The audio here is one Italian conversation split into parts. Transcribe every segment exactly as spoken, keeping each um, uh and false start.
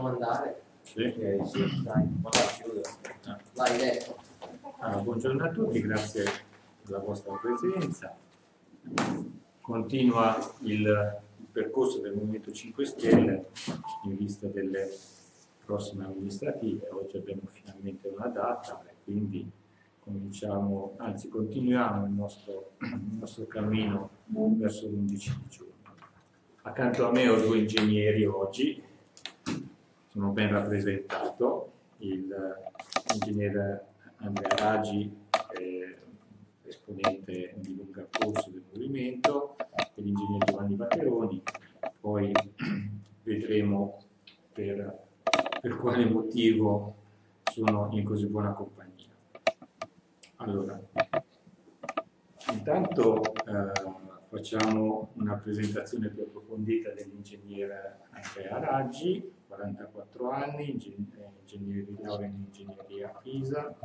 possiamo andare? Sì. Okay, sì, dai. Vai, dentro. Allora, buongiorno a tutti, grazie della vostra presenza. Continua il percorso del Movimento cinque Stelle in vista delle prossime amministrative. Oggi abbiamo finalmente una data e quindi cominciamo, anzi continuiamo il nostro, il nostro cammino verso l'undici di giugno. Accanto a me ho due ingegneri oggi, sono ben rappresentato, l'ingegnere Andrea Raggi, eh, esponente di lunga corso del movimento, e l'ingegnere Giovanni Materoni. Poi vedremo per, per quale motivo sono in così buona compagnia. Allora, intanto eh, facciamo una presentazione più approfondita dell'ingegnere Andrea Raggi, quarantaquattro anni, ingegnere di laurea in ingegneria a Pisa,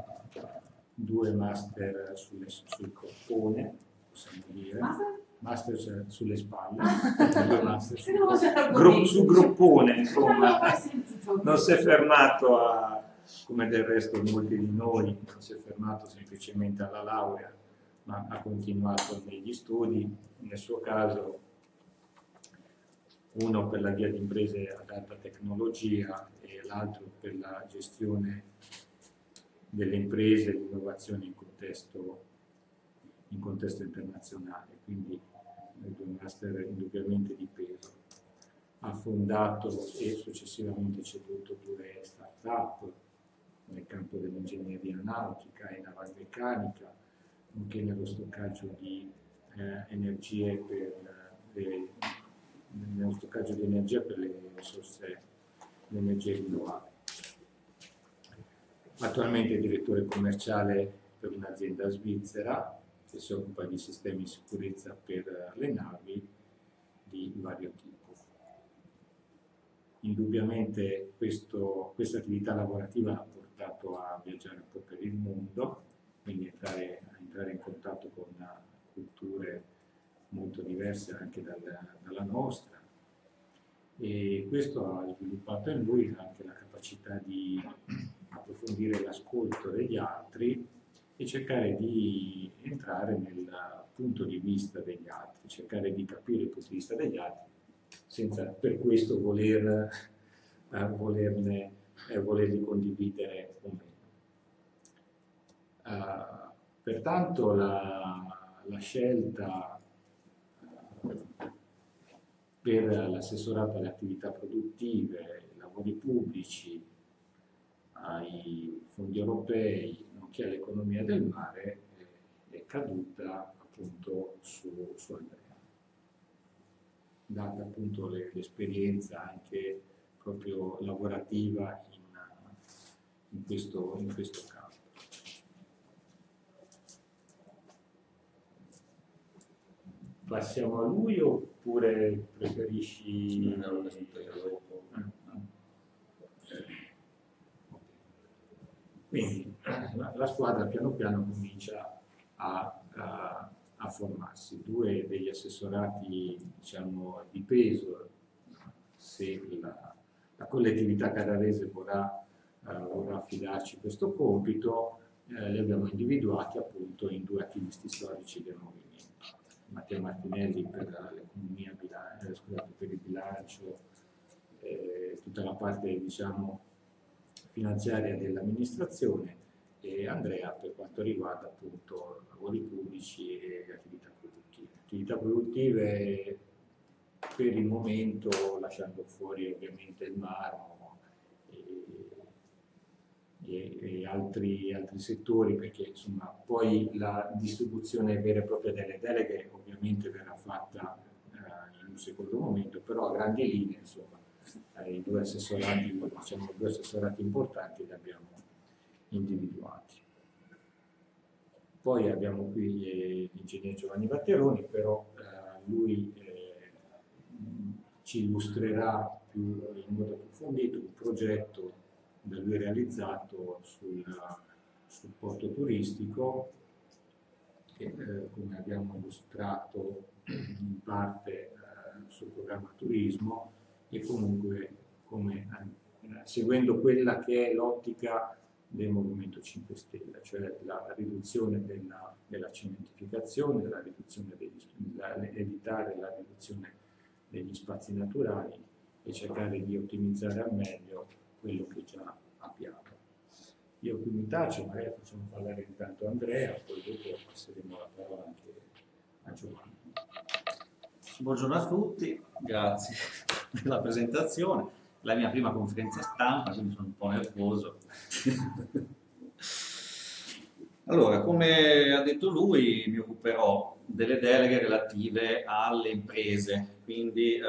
due master sulle, sul corpone, possiamo dire, master sulle spalle, due master sul, gro, sul groppone, insomma, non si è fermato a, come del resto molti di noi, non si è fermato semplicemente alla laurea, ma ha continuato negli studi, nel suo caso uno per la via di imprese ad alta tecnologia e l'altro per la gestione delle imprese e l'innovazione in, in contesto internazionale, quindi due master indubbiamente di peso. Ha fondato e successivamente ceduto due start-up nel campo dell'ingegneria nautica e navalmeccanica, nonché nello stoccaggio di eh, energie per le, nello stoccaggio di energia per le risorse di energia rinnovabile. Attualmente è direttore commerciale per un'azienda svizzera che si occupa di sistemi di sicurezza per le navi di vario tipo. Indubbiamente questo, questa attività lavorativa l'ha portato a viaggiare un po' per il mondo, quindi entrare, entrare in contatto con culture molto diverse anche dalla, dalla nostra, e questo ha sviluppato in lui anche la capacità di approfondire l'ascolto degli altri e cercare di entrare nel punto di vista degli altri, cercare di capire il punto di vista degli altri senza per questo voler, eh, volerne, eh, volerli condividere o meno. Uh, pertanto la, la scelta per l'assessorato alle attività produttive, ai lavori pubblici, ai fondi europei, nonché all'economia del mare, è caduta appunto su, su Andrea, data appunto l'esperienza anche proprio lavorativa in, in, questo, in questo campo. Passiamo a lui oppure preferisci? No, no, no. Quindi la, la squadra piano piano comincia a, a, a formarsi. Due degli assessorati, diciamo, di peso, se la, la collettività carrarese vorrà, eh, vorrà affidarci questo compito, eh, li abbiamo individuati appunto in due attivisti storici del movimento. Mattia Martinelli per l'economia, scusate, per il bilancio, eh, tutta la parte, diciamo, finanziaria dell'amministrazione, e Andrea per quanto riguarda appunto lavori pubblici e attività produttive. Attività produttive per il momento lasciando fuori ovviamente il marmo e, e, e altri, altri settori, perché insomma poi la distribuzione vera e propria delle deleghe ovviamente verrà fatta eh, in un secondo momento, però a grandi linee insomma i due assessorati, diciamo, due assessorati importanti li abbiamo individuati. Poi abbiamo qui l'ingegnere Giovanni Vatteroni, però eh, lui eh, ci illustrerà più, in modo approfondito un progetto da lui realizzato sul, sul porto turistico che, eh, come abbiamo illustrato in parte eh, sul programma turismo, e comunque, come eh, seguendo quella che è l'ottica del Movimento cinque Stelle, cioè la riduzione della, della cementificazione, la riduzione degli, la, evitare la riduzione degli spazi naturali e cercare di ottimizzare al meglio quello che già abbiamo. Io qui mi taccio, magari facciamo parlare intanto Andrea, poi dopo passeremo la parola anche a Giovanni. Buongiorno a tutti, grazie della presentazione. La mia prima conferenza stampa, quindi sono un po' nervoso. Allora, come ha detto lui, mi occuperò delle deleghe relative alle imprese, quindi eh,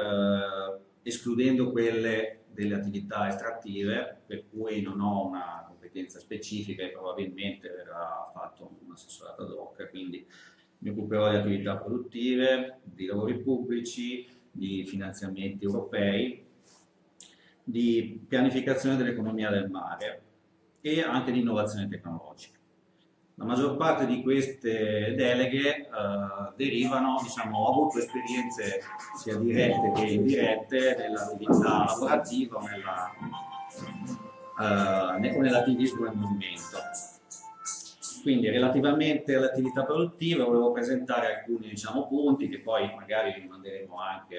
escludendo quelle delle attività estrattive, per cui non ho una competenza specifica e probabilmente verrà fatto un'assessorata ad hoc, quindi mi occuperò di attività produttive, di lavori pubblici, di finanziamenti europei, di pianificazione dell'economia del mare e anche di innovazione tecnologica. La maggior parte di queste deleghe eh, derivano, diciamo, ho avuto esperienze sia dirette che indirette nell'attività lavorativa o nell'attivismo nella, eh, nel movimento. Quindi relativamente all'attività produttiva volevo presentare alcuni, diciamo, punti che poi magari vi manderemo anche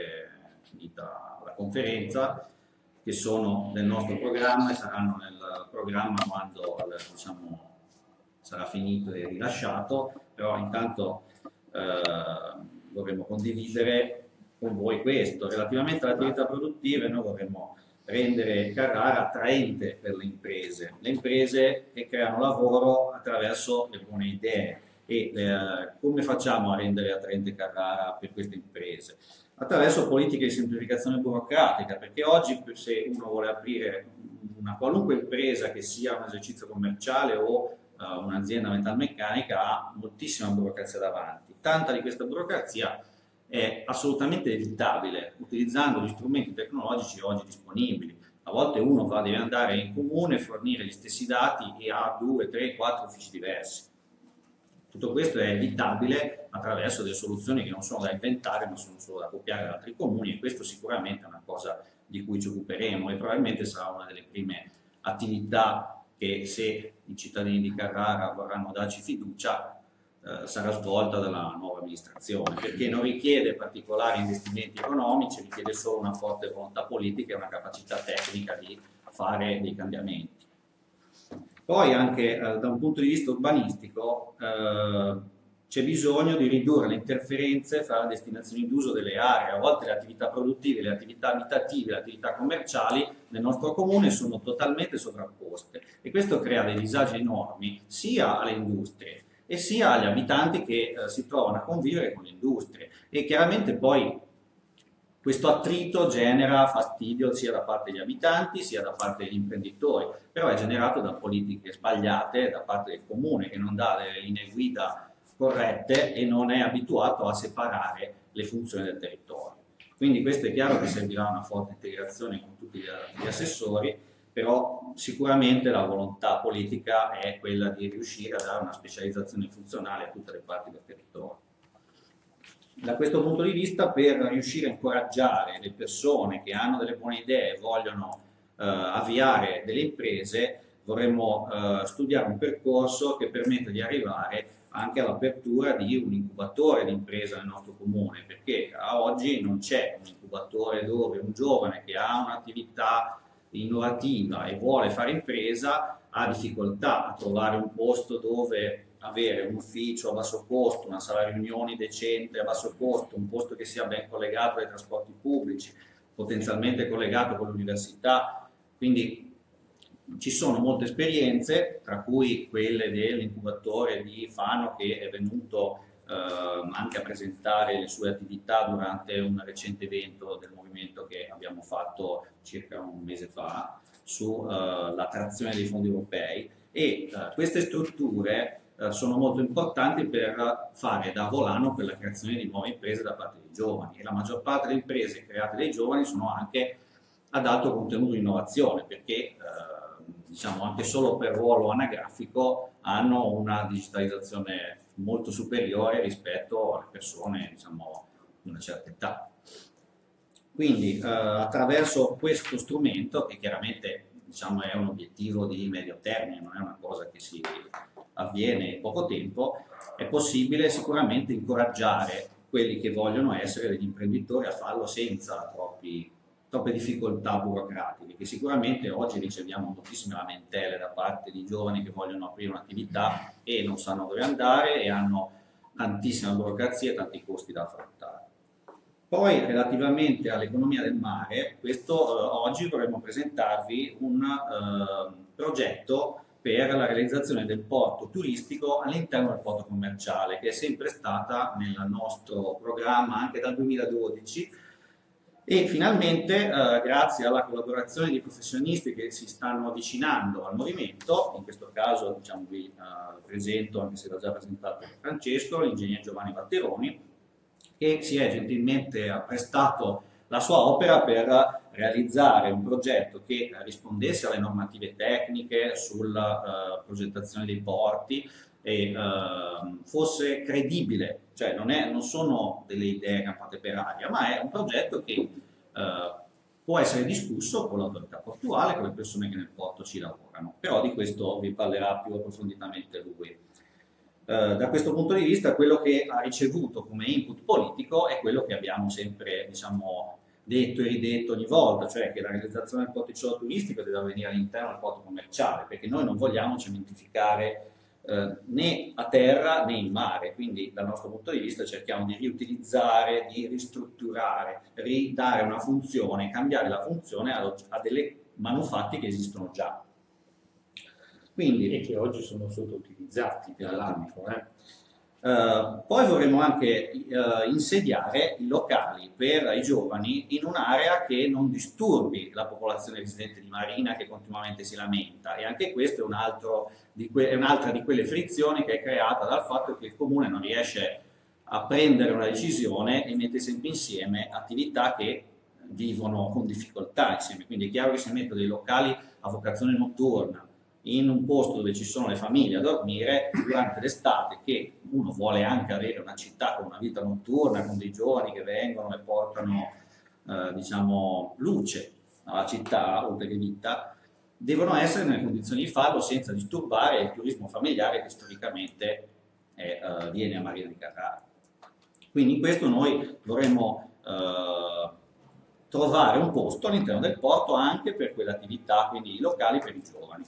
finita la conferenza, che sono del nostro programma e saranno nel programma quando, diciamo, sarà finito e rilasciato, però intanto eh, dovremo condividere con voi questo. Relativamente alle attività produttive noi vorremmo rendere Carrara attraente per le imprese, le imprese che creano lavoro attraverso le buone idee. E eh, come facciamo a rendere attraente Carrara per queste imprese? Attraverso politiche di semplificazione burocratica, perché oggi se uno vuole aprire una qualunque impresa, che sia un esercizio commerciale o uh, un'azienda metalmeccanica, ha moltissima burocrazia davanti. Tanta di questa burocrazia è assolutamente evitabile utilizzando gli strumenti tecnologici oggi disponibili. A volte uno va, deve andare in comune, fornire gli stessi dati e ha due, tre, quattro uffici diversi. Tutto questo è evitabile attraverso delle soluzioni che non sono da inventare, ma sono solo da copiare da altri comuni, e questo sicuramente è una cosa di cui ci occuperemo e probabilmente sarà una delle prime attività che, se i cittadini di Carrara vorranno darci fiducia, eh, sarà svolta dalla nuova amministrazione, perché non richiede particolari investimenti economici, richiede solo una forte volontà politica e una capacità tecnica di fare dei cambiamenti. Poi anche eh, da un punto di vista urbanistico eh, c'è bisogno di ridurre le interferenze fra le destinazioni d'uso delle aree. A volte le attività produttive, le attività abitative, le attività commerciali nel nostro comune sono totalmente sovrapposte, e questo crea dei disagi enormi sia alle industrie e sia agli abitanti che eh, si trovano a convivere con le industrie, e chiaramente poi questo attrito genera fastidio sia da parte degli abitanti sia da parte degli imprenditori, però è generato da politiche sbagliate da parte del comune, che non dà delle linee guida corrette e non è abituato a separare le funzioni del territorio. Quindi questo è chiaro che servirà una forte integrazione con tutti gli assessori, però sicuramente la volontà politica è quella di riuscire a dare una specializzazione funzionale a tutte le parti del territorio. Da questo punto di vista, per riuscire a incoraggiare le persone che hanno delle buone idee e vogliono eh, avviare delle imprese, vorremmo eh, studiare un percorso che permetta di arrivare anche all'apertura di un incubatore di impresa nel nostro comune, perché a oggi non c'è un incubatore dove un giovane che ha un'attività innovativa e vuole fare impresa ha difficoltà a trovare un posto dove avere un ufficio a basso costo, una sala riunioni decente a basso costo, un posto che sia ben collegato ai trasporti pubblici, potenzialmente collegato con l'università. Quindi ci sono molte esperienze, tra cui quelle dell'incubatore di Fano, che è venuto eh, anche a presentare le sue attività durante un recente evento del movimento che abbiamo fatto circa un mese fa sull'attrazione eh, dei fondi europei, e eh, queste strutture sono molto importanti per fare da volano per la creazione di nuove imprese da parte dei giovani, e la maggior parte delle imprese create dai giovani sono anche ad alto contenuto di innovazione, perché eh, diciamo anche solo per ruolo anagrafico hanno una digitalizzazione molto superiore rispetto alle persone, diciamo, di una certa età. Quindi eh, attraverso questo strumento, che chiaramente diciamo, è un obiettivo di medio termine, non è una cosa che si avviene in poco tempo, è possibile sicuramente incoraggiare quelli che vogliono essere degli imprenditori a farlo senza troppi, troppe difficoltà burocratiche, che sicuramente oggi riceviamo moltissime lamentele da parte di giovani che vogliono aprire un'attività e non sanno dove andare e hanno tantissima burocrazia e tanti costi da affrontare. Poi relativamente all'economia del mare, questo, eh, oggi vorremmo presentarvi un eh, progetto per la realizzazione del porto turistico all'interno del porto commerciale, che è sempre stata nel nostro programma anche dal duemiladodici, e finalmente eh, grazie alla collaborazione di professionisti che si stanno avvicinando al movimento, in questo caso diciamo, vi eh, presento, anche se l'ha già presentato Francesco, l'ingegnere Giovanni Materoni, che si è gentilmente prestato la sua opera per realizzare un progetto che rispondesse alle normative tecniche sulla uh, progettazione dei porti e uh, fosse credibile, cioè non, è, non sono delle idee campate per aria, ma è un progetto che uh, può essere discusso con l'autorità portuale, con le persone che nel porto ci lavorano, però di questo vi parlerà più approfonditamente lui. Da questo punto di vista quello che ha ricevuto come input politico è quello che abbiamo sempre diciamo, detto e ridetto ogni volta, cioè che la realizzazione del porticciolo turistico deve avvenire all'interno del porto commerciale, perché noi non vogliamo cementificare eh, né a terra né in mare, quindi dal nostro punto di vista cerchiamo di riutilizzare, di ristrutturare, ridare una funzione, cambiare la funzione a, a delle manufatti che esistono già. Quindi, e che oggi sono sottoutilizzati dall'ambito. Eh? Uh, poi vorremmo anche uh, insediare i locali per i giovani in un'area che non disturbi la popolazione residente di Marina che continuamente si lamenta, e anche questo è, un altro di è un'altra di quelle frizioni che è creata dal fatto che il comune non riesce a prendere una decisione e mette sempre insieme attività che vivono con difficoltà insieme. Quindi è chiaro che si mettono dei locali a vocazione notturna, in un posto dove ci sono le famiglie a dormire durante l'estate, che uno vuole anche avere una città con una vita notturna, con dei giovani che vengono e portano eh, diciamo, luce alla città, oltre che vita, devono essere nelle condizioni di farlo senza disturbare il turismo familiare che storicamente è, eh, viene a Marina di Carrara. Quindi in questo noi dovremmo eh, trovare un posto all'interno del porto anche per quell'attività, quindi i locali per i giovani.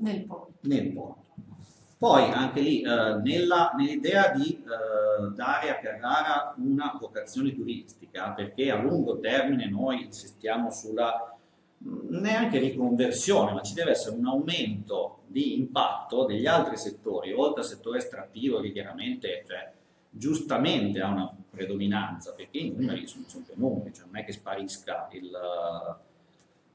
Nel porto. Nel porto. Poi anche lì, eh, nell'idea nell di eh, dare a Carrara una vocazione turistica, perché a lungo termine noi insistiamo sulla mh, neanche riconversione, ma ci deve essere un aumento di impatto degli altri settori, oltre al settore estrattivo che chiaramente cioè, giustamente ha una predominanza, perché i numeri sono sempre enormi, cioè non è che sparisca il...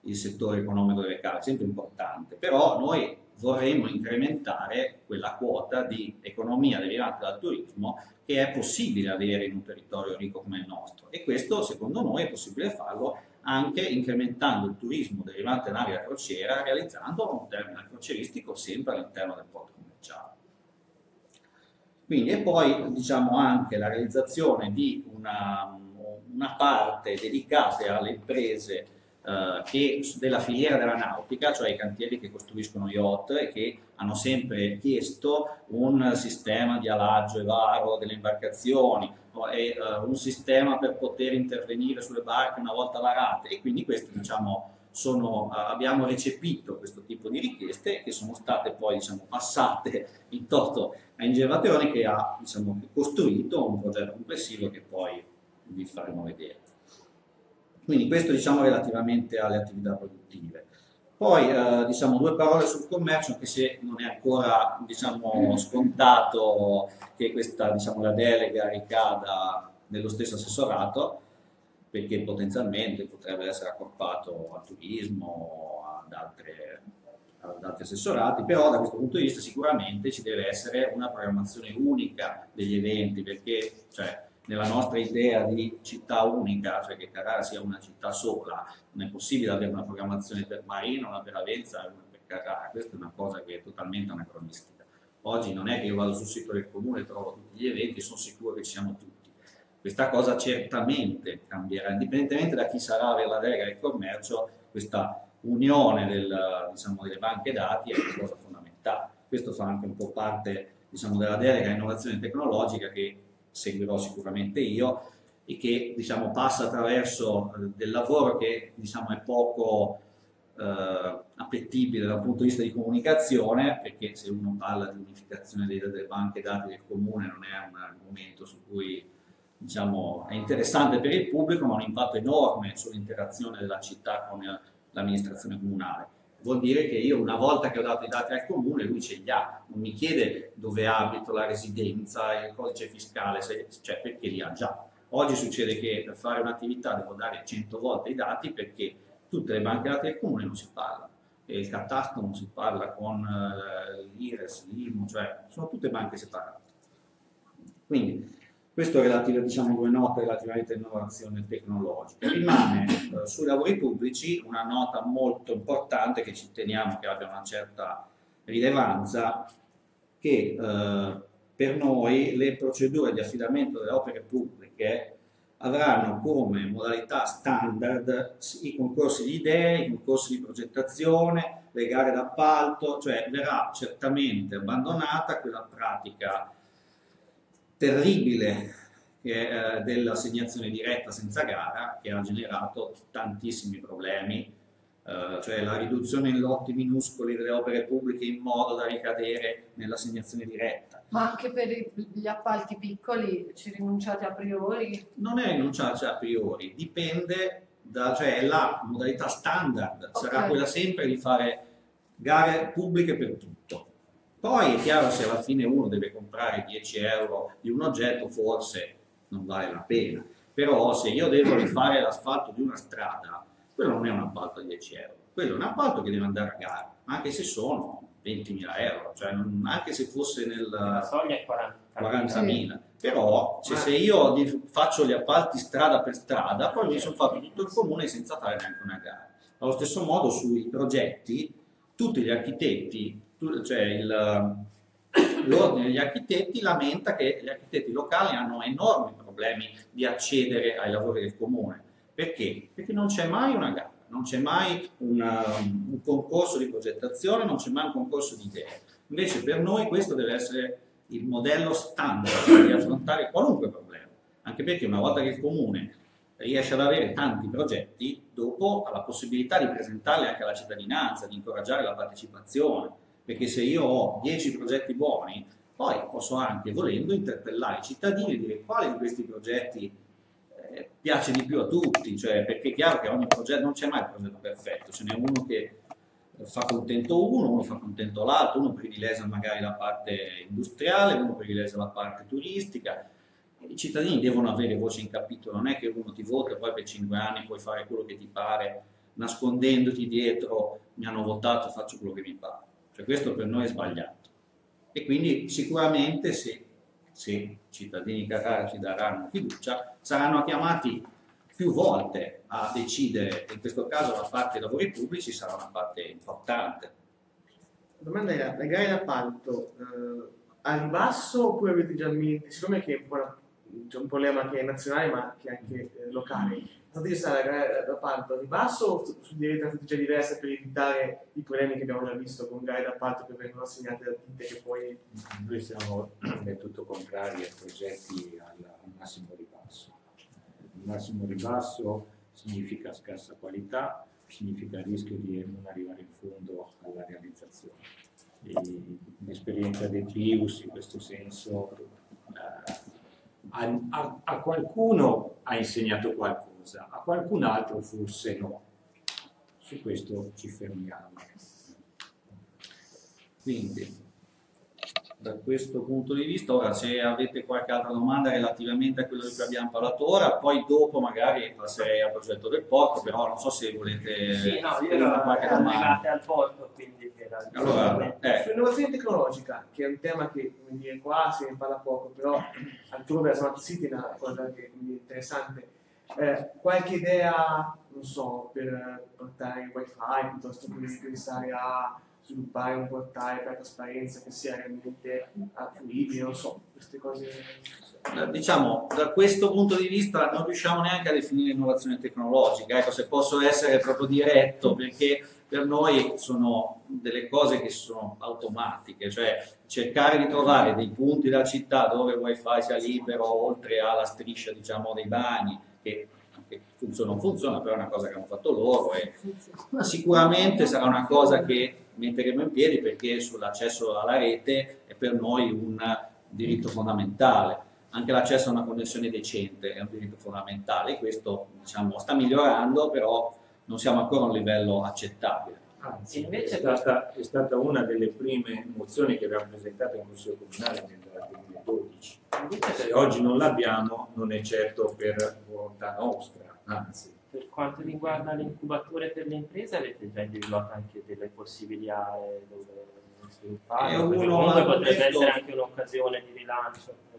il settore economico delle case, è sempre importante, però noi vorremmo incrementare quella quota di economia derivante dal turismo che è possibile avere in un territorio ricco come il nostro, e questo secondo noi è possibile farlo anche incrementando il turismo derivante dall'area crociera, realizzando un terminal crocieristico sempre all'interno del porto commerciale. Quindi, e poi diciamo anche la realizzazione di una, una parte dedicata alle imprese Uh, che della filiera della nautica, cioè i cantieri che costruiscono yacht e che hanno sempre chiesto un sistema di alaggio e varo delle imbarcazioni e uh, un sistema per poter intervenire sulle barche una volta varate, e quindi questo, diciamo, sono, uh, abbiamo recepito questo tipo di richieste che sono state poi diciamo, passate in toto a Ingegner Vatteroni, che ha diciamo, costruito un progetto complessivo che poi vi faremo vedere. Quindi questo diciamo relativamente alle attività produttive. Poi eh, diciamo due parole sul commercio, anche se non è ancora diciamo, scontato che questa diciamo, la delega ricada nello stesso assessorato, perché potenzialmente potrebbe essere accorpato al turismo, ad, altre, ad altri assessorati, però da questo punto di vista sicuramente ci deve essere una programmazione unica degli eventi, perché cioè, nella nostra idea di città unica, cioè che Carrara sia una città sola, non è possibile avere una programmazione per Marina, una per Avenza e una per Carrara. Questa è una cosa che è totalmente anacronistica. Oggi non è che io vado sul sito del comune e trovo tutti gli eventi, sono sicuro che ci siamo tutti. Questa cosa certamente cambierà, indipendentemente da chi sarà per la delega del commercio, questa unione del, diciamo, delle banche dati è una cosa fondamentale. Questo fa anche un po' parte, diciamo, della delega innovazione tecnologica che seguirò sicuramente io e che, diciamo, passa attraverso del lavoro che, diciamo, è poco eh, appetibile dal punto di vista di comunicazione, perché se uno parla di unificazione delle, delle banche dati del comune non è un argomento su cui, diciamo, è interessante per il pubblico, ma ha un impatto enorme sull'interazione della città con l'amministrazione comunale. Vuol dire che io, una volta che ho dato i dati al comune, lui ce li ha, non mi chiede dove abito, la residenza, il codice fiscale, se, cioè, perché li ha già. Oggi succede che per fare un'attività devo dare cento volte i dati, perché tutte le banche dati del comune non si parlano, e il catasto non si parla con eh, l'I R E S, l'I M U, cioè sono tutte banche separate. Quindi, questo è relativo, diciamo, due note relativamente all'innovazione tecnologica. Rimane eh, sui lavori pubblici una nota molto importante che ci teniamo che abbia una certa rilevanza, che eh, per noi le procedure di affidamento delle opere pubbliche avranno come modalità standard i concorsi di idee, i concorsi di progettazione, le gare d'appalto, cioè verrà certamente abbandonata quella pratica terribile eh, dell'assegnazione diretta senza gara, che ha generato tantissimi problemi, eh, cioè la riduzione in lotti minuscoli delle opere pubbliche in modo da ricadere nell'assegnazione diretta. Ma anche per gli appalti piccoli ci rinunciate a priori? Non è rinunciarci a priori, dipende da, cioè la modalità standard, okay, sarà quella sempre di fare gare pubbliche per tutto. Poi è chiaro, se alla fine uno deve comprare dieci euro di un oggetto, forse non vale la pena. Però se io devo rifare l'asfalto di una strada, quello non è un appalto a dieci euro, quello è un appalto che deve andare a gara, anche se sono ventimila euro, cioè non, anche se fosse nel quarantamila. Però cioè, se io faccio gli appalti strada per strada, poi mi sono fatto tutto il comune senza fare neanche una gara. Allo stesso modo sui progetti, tutti gli architetti, cioè l'ordine degli architetti lamenta che gli architetti locali hanno enormi problemi di accedere ai lavori del comune. Perché? Perché non c'è mai una gara, non c'è mai una, un concorso di progettazione, non c'è mai un concorso di idee. Invece per noi questo deve essere il modello standard di affrontare qualunque problema, anche perché una volta che il comune riesce ad avere tanti progetti, dopo ha la possibilità di presentarli anche alla cittadinanza, di incoraggiare la partecipazione. Perché se io ho dieci progetti buoni, poi posso anche, volendo, interpellare i cittadini e dire quale di questi progetti eh, piace di più a tutti, cioè, perché è chiaro che ogni progetto, non c'è mai il progetto perfetto, ce n'è uno che fa contento uno, uno fa contento l'altro, uno privilegia magari la parte industriale, uno privilegia la parte turistica. I cittadini devono avere voce in capitolo, non è che uno ti vota e poi per cinque anni puoi fare quello che ti pare, nascondendoti dietro mi hanno votato, faccio quello che mi pare. Cioè, questo per noi è sbagliato. E quindi sicuramente, se, se i cittadini di Carrara ci daranno fiducia, saranno chiamati più volte a decidere. In questo caso la parte dei lavori pubblici sarà una parte importante. La domanda è, le gare d'appalto eh, al ribasso oppure avete già, siccome che c'è un problema che è nazionale ma che è anche eh, locale, state gestendo la gara d'appalto a ribasso o su una strategia diversa per evitare i problemi che abbiamo già visto con gare d'appalto che vengono assegnate da tinte che poi... Noi siamo del tutto contrari ai progetti al, al massimo ribasso. Il massimo ribasso significa scarsa qualità, significa il rischio di non arrivare in fondo alla realizzazione. L'esperienza del P I U S in questo senso eh, a, a, a qualcuno ha insegnato qualcosa, a qualcun altro forse no. Su questo ci fermiamo. Quindi, da questo punto di vista, ora se avete qualche altra domanda relativamente a quello di cui abbiamo parlato ora, poi dopo magari passerei al progetto del porto, però non so se volete... Sì, no, io ero arrivate al porto, quindi... Era... Allora, eh. Sull'innovazione tecnologica, che è un tema che, come dire, qua si ne parla poco, però altrove la Smart City è una cosa che è interessante. Eh, qualche idea, non so, per portare il wifi piuttosto che pensare a sviluppare un portale per la trasparenza che sia realmente fruibile, non so, queste cose. Diciamo, da questo punto di vista non riusciamo neanche a definire innovazione tecnologica, ecco, se posso essere proprio diretto, perché per noi sono delle cose che sono automatiche, cioè cercare di trovare dei punti della città dove il wifi sia libero, oltre alla striscia, diciamo, dei bagni, che funziona o non funziona, però è una cosa che hanno fatto loro, e sicuramente sarà una cosa che metteremo in piedi, perché sull'accesso alla rete è per noi un diritto fondamentale. Anche l'accesso a una connessione decente è un diritto fondamentale, questo, diciamo, sta migliorando, però non siamo ancora a un livello accettabile. Anzi, invece è stata, è stata una delle prime mozioni che abbiamo presentato in Consiglio Comunale nel duemiladodici. Se oggi non l'abbiamo, non è certo per volontà nostra, anzi. Per quanto riguarda le incubature per le imprese, avete già individuato anche delle possibili aree dove sviluppare? Comunque potrebbe essere anche un'occasione di rilancio.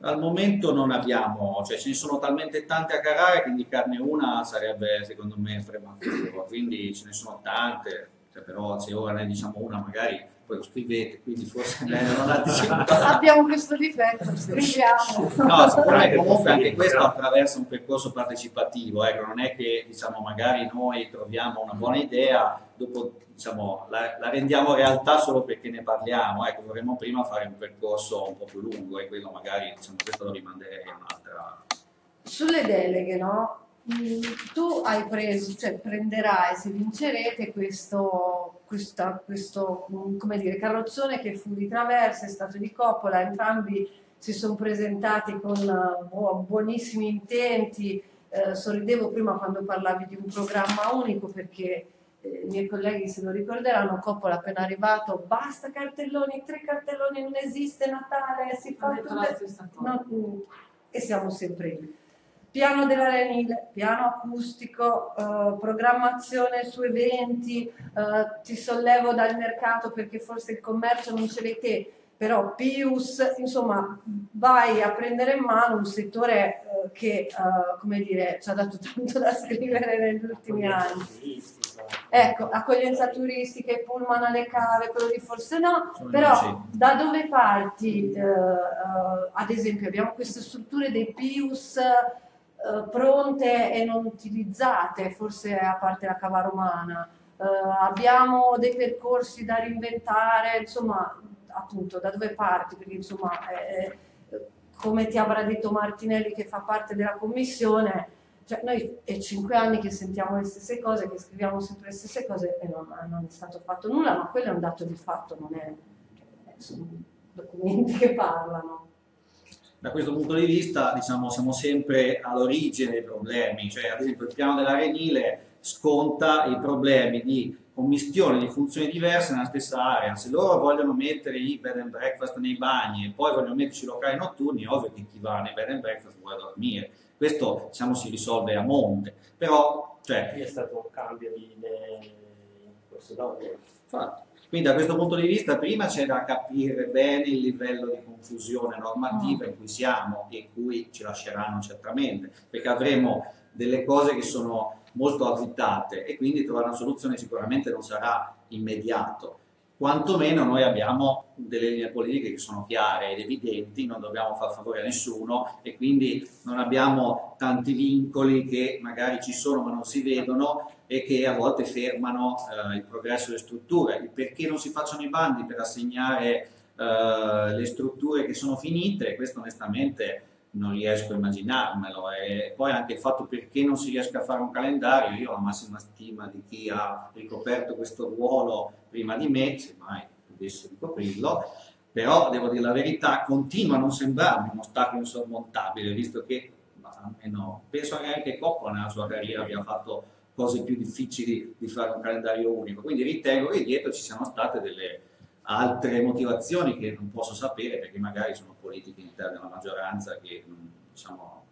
Al momento non abbiamo, cioè ce ne sono talmente tante a Carrara che indicarne una sarebbe, secondo me, prematuro, quindi ce ne sono tante, cioè, però se ora ne diciamo una magari poi lo scrivete, quindi forse non la diciamo. Abbiamo questo difetto, scriviamo. No, sicuramente comunque anche questo attraversa un percorso partecipativo, ecco, non è che, diciamo, magari noi troviamo una buona idea, dopo, diciamo, la, la rendiamo realtà solo perché ne parliamo, ecco, dovremmo prima fare un percorso un po' più lungo, e quello magari, diciamo, questo lo rimanderei a un'altra. Sulle deleghe, no? Tu hai preso, cioè prenderai, se vincerete, questo, questa, questo, come dire, carrozzone che fu di Traversa, è stato di Coppola, entrambi si sono presentati con buonissimi intenti, eh, sorridevo prima quando parlavi di un programma unico, perché eh, i miei colleghi se lo ricorderanno, Coppola appena arrivato, basta cartelloni, tre cartelloni, non esiste Natale, si fa tutto, e siamo sempre lì. Piano della Renile, piano acustico, eh, programmazione su eventi, eh, ti sollevo dal mercato perché forse il commercio non ce l'hai te, però P I U S, insomma, vai a prendere in mano un settore eh, che, eh, come dire, ci ha dato tanto da scrivere negli ultimi anni. Ecco, accoglienza turistica, i pullman alle cave, quello di forse no, però da dove parti? Eh, eh, ad esempio abbiamo queste strutture dei P I U S Uh, pronte e non utilizzate, forse a parte la cava romana, uh, abbiamo dei percorsi da reinventare, insomma, appunto, da dove parti, perché insomma, eh, eh, come ti avrà detto Martinelli che fa parte della commissione, cioè noi è cinque anni che sentiamo le stesse cose, che scriviamo sempre le stesse cose e non, non è stato fatto nulla, ma quello è un dato di fatto, non è, sono documenti che parlano. Da questo punto di vista, diciamo, siamo sempre all'origine dei problemi, cioè ad esempio il piano della Renile sconta i problemi di commistione di funzioni diverse nella stessa area. Se loro vogliono mettere i bed and breakfast nei bagni e poi vogliono metterci i locali notturni, è ovvio che chi va nei bed and breakfast vuole dormire, questo, diciamo, si risolve a monte, però cioè, qui è stato un cambio di forse dopo. Infatti. Quindi da questo punto di vista prima c'è da capire bene il livello di confusione normativa in cui siamo e in cui ci lasceranno certamente, perché avremo delle cose che sono molto avvitate e quindi trovare una soluzione sicuramente non sarà immediato. Quantomeno noi abbiamo delle linee politiche che sono chiare ed evidenti, non dobbiamo far favore a nessuno e quindi non abbiamo tanti vincoli che magari ci sono ma non si vedono e che a volte fermano eh, il progresso delle strutture. Il perché non si facciano i bandi per assegnare eh, le strutture che sono finite, questo onestamente non riesco a immaginarmelo, e poi anche il fatto perché non si riesca a fare un calendario, io ho la massima stima di chi ha ricoperto questo ruolo prima di me, se mai potessi ricoprirlo, però devo dire la verità, continua a non sembrarmi un ostacolo insormontabile, visto che, almeno penso che anche Coppola nella sua carriera abbia fatto cose più difficili di fare un calendario unico, quindi ritengo che dietro ci siano state delle altre motivazioni che non posso sapere perché magari sono politiche interne alla maggioranza che, diciamo,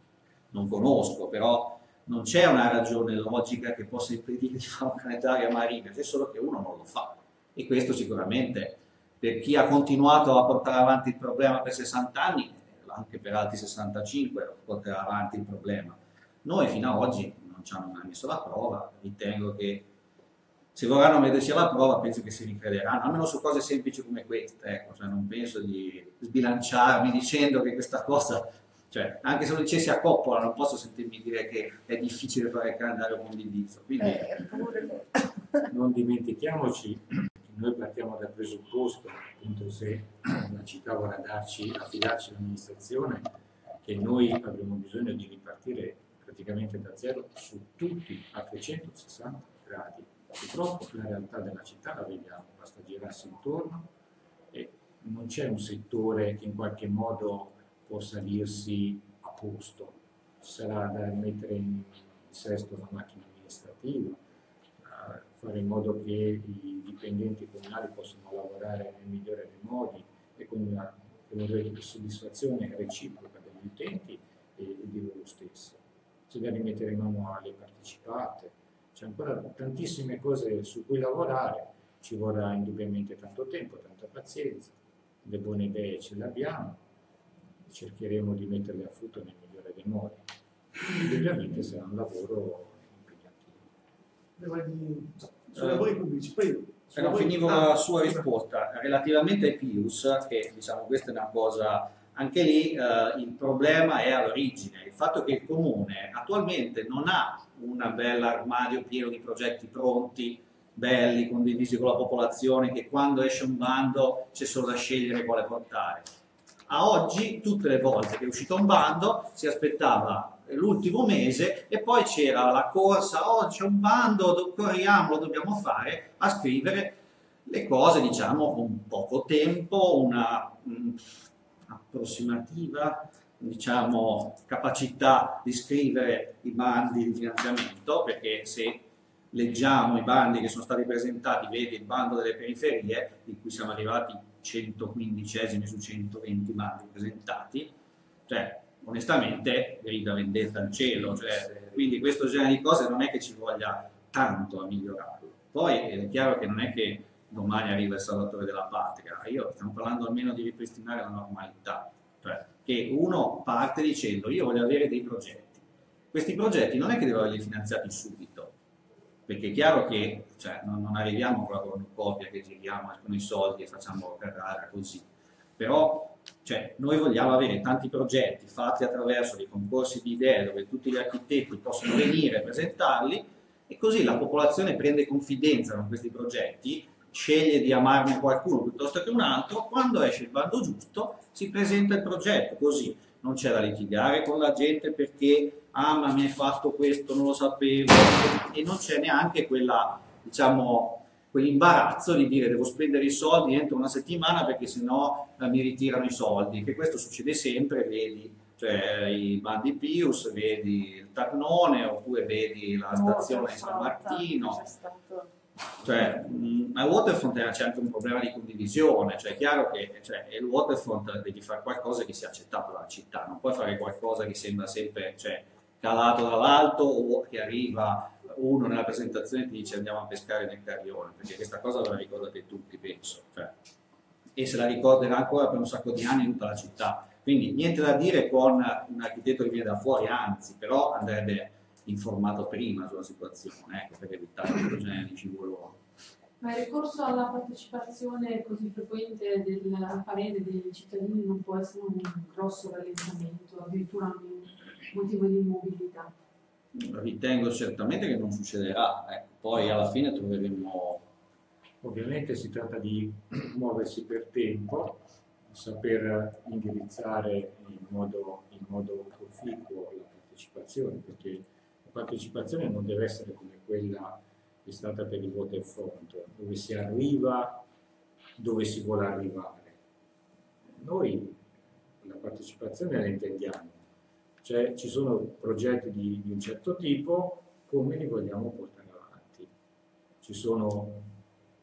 non conosco, però non c'è una ragione logica che possa impedire di fare un calendario a Marina, c'è solo che uno non lo fa e questo sicuramente per chi ha continuato a portare avanti il problema per sessanta anni, anche per altri sessantacinque porterà avanti il problema. Noi fino ad oggi non ci hanno mai messo la prova, ritengo che se vorranno metterci alla prova penso che si ricrederanno, almeno su cose semplici come queste, ecco, cioè non penso di sbilanciarmi dicendo che questa cosa, cioè, anche se lo dicessi a Coppola non posso sentirmi dire che è difficile fare il calendario condiviso, quindi eh, non dimentichiamoci, noi partiamo dal presupposto, appunto, se una città vorrà darci, affidarci all'amministrazione, che noi avremo bisogno di ripartire praticamente da zero su tutti a trecentosessanta gradi. Purtroppo la realtà della città la vediamo, basta girarsi intorno e non c'è un settore che in qualche modo possa dirsi a posto. Ci sarà da mettere in sesto la macchina amministrativa, fare in modo che i dipendenti comunali possano lavorare nel migliore dei modi e con una, con una soddisfazione reciproca degli utenti e, e di loro stessi. C'è da rimettere in mano alle partecipate. C'è ancora tantissime cose su cui lavorare, ci vorrà indubbiamente tanto tempo, tanta pazienza, le buone idee ce le abbiamo, cercheremo di metterle a frutto nel migliore dei modi. Ovviamente sarà un lavoro impegnativo. Sui lavori pubblici, poi... No, finivo la sua risposta. Relativamente ai P I U S, che diciamo questa è una cosa... Anche lì eh, il problema è all'origine, il fatto che il comune attualmente non ha una bella armadio pieno di progetti pronti, belli, condivisi con la popolazione, che quando esce un bando c'è solo da scegliere quale portare. A oggi, tutte le volte che è uscito un bando, si aspettava l'ultimo mese e poi c'era la corsa, oh c'è un bando, corriamo, lo dobbiamo fare, a scrivere le cose diciamo con poco tempo, una... Mh, approssimativa, diciamo, capacità di scrivere i bandi di finanziamento, perché se leggiamo i bandi che sono stati presentati, vedi il bando delle periferie, di cui siamo arrivati centoquindicesimi su centoventi bandi presentati, cioè, onestamente, grida vendetta al cielo, cioè, quindi questo genere di cose non è che ci voglia tanto a migliorarlo. Poi è chiaro che non è che domani arriva il Salvatore della Patria, io stiamo parlando almeno di ripristinare la normalità, cioè che uno parte dicendo io voglio avere dei progetti, questi progetti non è che devo averli finanziati subito, perché è chiaro che cioè, non, non arriviamo proprio con copia che giriamo con i soldi e facciamo Carrara così, però cioè, noi vogliamo avere tanti progetti fatti attraverso dei concorsi di idee dove tutti gli architetti possono venire e presentarli e così la popolazione prende confidenza con questi progetti, sceglie di amarne qualcuno piuttosto che un altro, quando esce il bando giusto si presenta il progetto, così non c'è da litigare con la gente perché ah ma mi hai fatto questo, non lo sapevo, e non c'è neanche quella, diciamo, quell'imbarazzo di dire devo spendere i soldi entro una settimana perché sennò mi ritirano i soldi, che questo succede sempre, vedi cioè, i bandi Pius, vedi il Tarnone oppure vedi la stazione di San Martino. Cioè, mh, a Waterfront c'è anche un problema di condivisione, cioè è chiaro che cioè, il Waterfront devi fare qualcosa che sia accettato dalla città, non puoi fare qualcosa che sembra sempre cioè, calato dall'alto o che arriva uno nella presentazione e ti dice andiamo a pescare nel carrione, perché questa cosa ve la ricordate tutti, penso, cioè, e se la ricorderà ancora per un sacco di anni in tutta la città, quindi niente da dire con un architetto che viene da fuori, anzi, però andrebbe informato prima sulla situazione, ecco, per evitare il genere di cibolone. Ma il ricorso alla partecipazione così frequente del parere dei cittadini non può essere un grosso rallentamento, addirittura un motivo di immobilità? Ritengo certamente che non succederà, ecco. Poi alla fine troveremo... Ovviamente si tratta di muoversi per tempo, saper indirizzare in modo, in modo proficuo la partecipazione, perché partecipazione non deve essere come quella che è stata per il Waterfront, dove si arriva dove si vuole arrivare. Noi la partecipazione la intendiamo, cioè ci sono progetti di, di un certo tipo, come li vogliamo portare avanti. Ci sono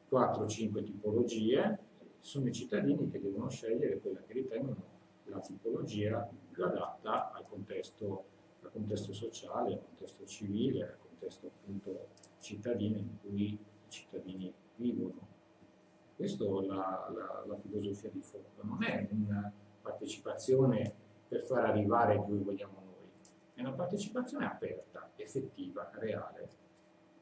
quattro o cinque tipologie, sono i cittadini che devono scegliere quella che ritengono la tipologia più adatta al contesto al contesto sociale, al contesto civile, al contesto appunto cittadino in cui i cittadini vivono. Questa è la, la, la filosofia di fondo, non è una partecipazione per far arrivare dove vogliamo noi, è una partecipazione aperta, effettiva, reale,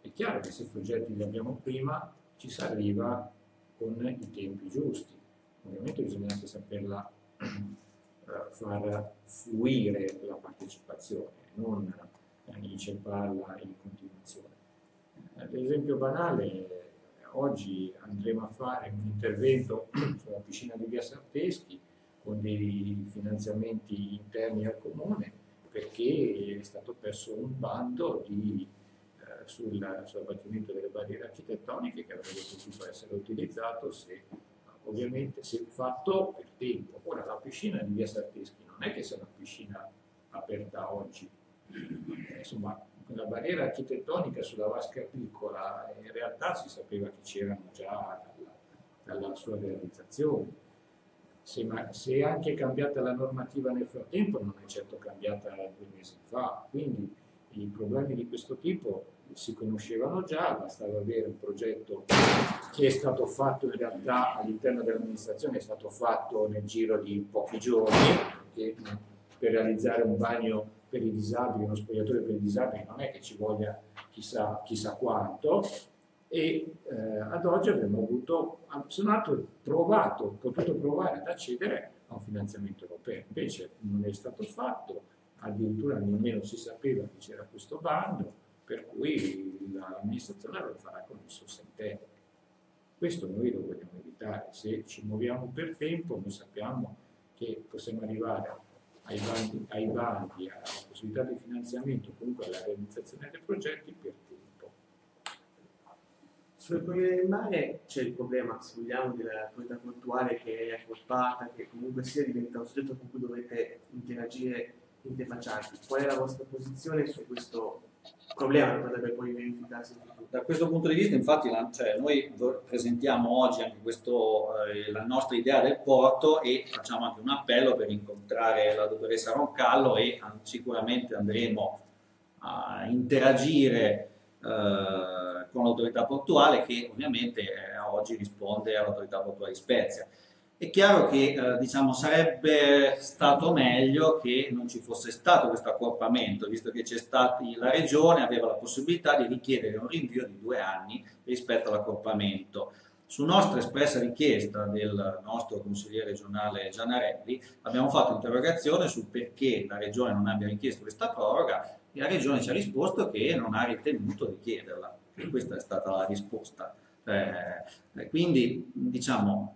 È chiaro che se i progetti li abbiamo prima ci si arriva con i tempi giusti. Ovviamente bisogna anche saperla eh, far fluire la partecipazione, non eh, incepparla in continuazione. Ad esempio banale, oggi andremo a fare un intervento sulla piscina di Via Sarteschi con dei finanziamenti interni al comune, perché è stato perso un bando di, eh, sul, sull'abbattimento delle barriere architettoniche che avrebbe potuto essere utilizzato se, ovviamente, se fatto per tempo. Ora la piscina di Via Sarteschi non è che sia una piscina aperta oggi, eh, insomma, la barriera architettonica sulla vasca piccola in realtà si sapeva che c'erano già dalla, dalla sua realizzazione. Se, ma, se anche è cambiata la normativa nel frattempo, non è certo cambiata due mesi fa, quindi i problemi di questo tipo si conoscevano già, bastava avere un progetto che è stato fatto in realtà all'interno dell'amministrazione, è stato fatto nel giro di pochi giorni, perché per realizzare un bagno per i disabili, uno spogliatoio per i disabili, non è che ci voglia chissà, chissà quanto, e eh, ad oggi abbiamo avuto, sono andato, provato, potuto provare ad accedere a un finanziamento europeo, invece non è stato fatto, addirittura nemmeno si sapeva che c'era questo bando, per cui l'amministrazione lo farà con il suo sentente. Questo noi lo vogliamo evitare, se ci muoviamo per tempo noi sappiamo che possiamo arrivare ai bandi, ai bandi, alla possibilità di finanziamento, comunque alla realizzazione dei progetti per tempo. Sul problema del mare c'è il problema, se vogliamo, della comunità portuale che è accorpata, che comunque sia diventa un soggetto con cui dovete interagire, interfacciarvi. Qual è la vostra posizione su questo problema che potrebbe poi verificarsi? Da questo punto di vista, infatti, la, cioè, noi presentiamo oggi anche questo, eh, la nostra idea del porto, e facciamo anche un appello per incontrare la dottoressa Roncallo, e an sicuramente andremo a interagire eh, con l'autorità portuale, che ovviamente eh, oggi risponde all'autorità portuale di Spezia. È chiaro che eh, diciamo, sarebbe stato meglio che non ci fosse stato questo accorpamento, visto che c'è stato, la regione aveva la possibilità di richiedere un rinvio di due anni rispetto all'accorpamento. Su nostra espressa richiesta del nostro consigliere regionale Giannarelli abbiamo fatto interrogazione sul perché la regione non abbia richiesto questa proroga, e la regione ci ha risposto che non ha ritenuto di chiederla, e questa è stata la risposta. Eh, quindi, diciamo,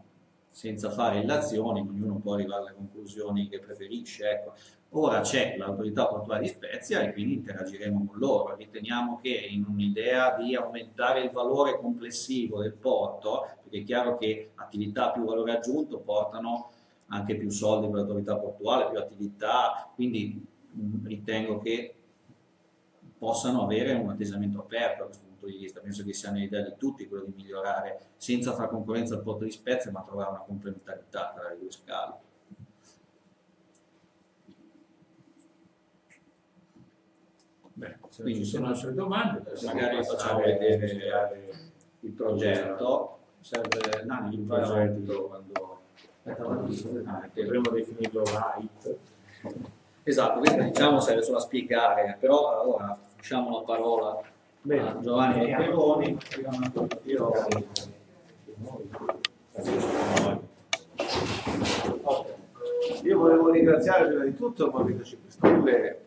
senza fare illazioni, ognuno può arrivare alle conclusioni che preferisce. Ecco. Ora c'è l'autorità portuale di Spezia e quindi interagiremo con loro. Riteniamo che in un'idea di aumentare il valore complessivo del porto, perché è chiaro che attività più valore aggiunto portano anche più soldi per l'autorità portuale, più attività, quindi ritengo che possano avere un atteggiamento aperto a questo punto di vista. Penso che sia un'idea di tutti quello di migliorare, senza far concorrenza al porto di Spezia, ma trovare una complementarità tra le due scale. Beh, se quindi ci sono altre domande, magari facciamo vedere il progetto. Serve no, il progetto quando avremo definito light. Esatto, questo diciamo serve solo a spiegare, però allora lasciamo la parola a Giovanni Materoni. Io... Io volevo ringraziare prima di tutto il Movimento cinque Stelle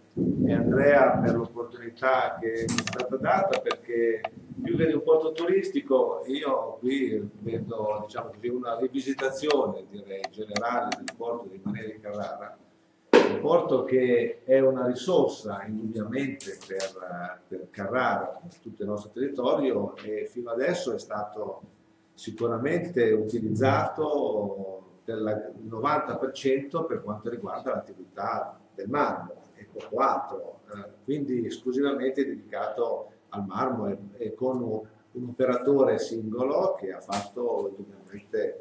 e Andrea per l'opportunità che mi è stata data, perché più che di un porto turistico io qui vedo, diciamo così, una rivisitazione, direi, generale del porto di Marina di Carrara. Un porto che è una risorsa indubbiamente per, per Carrara, per tutto il nostro territorio, e fino adesso è stato sicuramente utilizzato per il novanta per cento per quanto riguarda l'attività del marmo e poco altro, eh, quindi esclusivamente dedicato al marmo, e, e con un, un operatore singolo che ha fatto indubbiamente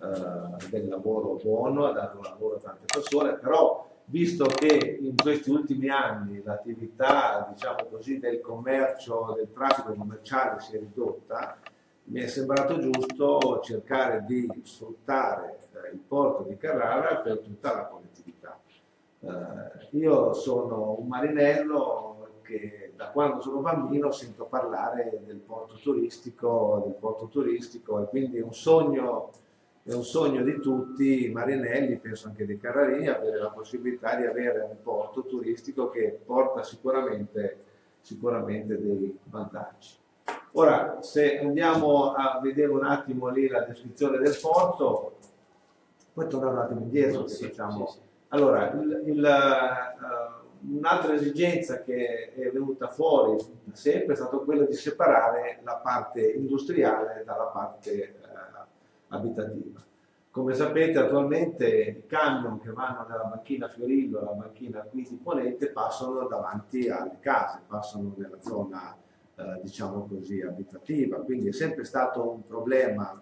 eh, del lavoro buono, ha dato lavoro a tante persone, però visto che in questi ultimi anni l'attività, diciamo così, del commercio, del traffico commerciale si è ridotta, mi è sembrato giusto cercare di sfruttare il porto di Carrara per tutta la collettività. Eh, io sono un marinello che da quando sono bambino sento parlare del porto turistico, del porto turistico e quindi è un sogno, è un sogno di tutti i marinelli, penso anche dei carrarini, avere la possibilità di avere un porto turistico che porta sicuramente, sicuramente dei vantaggi. Ora, se andiamo a vedere un attimo lì la descrizione del porto, poi torniamo un attimo indietro. Sì, facciamo. Sì, sì. Allora, il, il, uh, un'altra esigenza che è venuta fuori sempre è stata quella di separare la parte industriale dalla parte uh, abitativa. Come sapete, attualmente i camion che vanno dalla banchina Fiorillo alla banchina qui di Ponente passano davanti alle case, passano nella zona eh, diciamo così abitativa, quindi è sempre stato un problema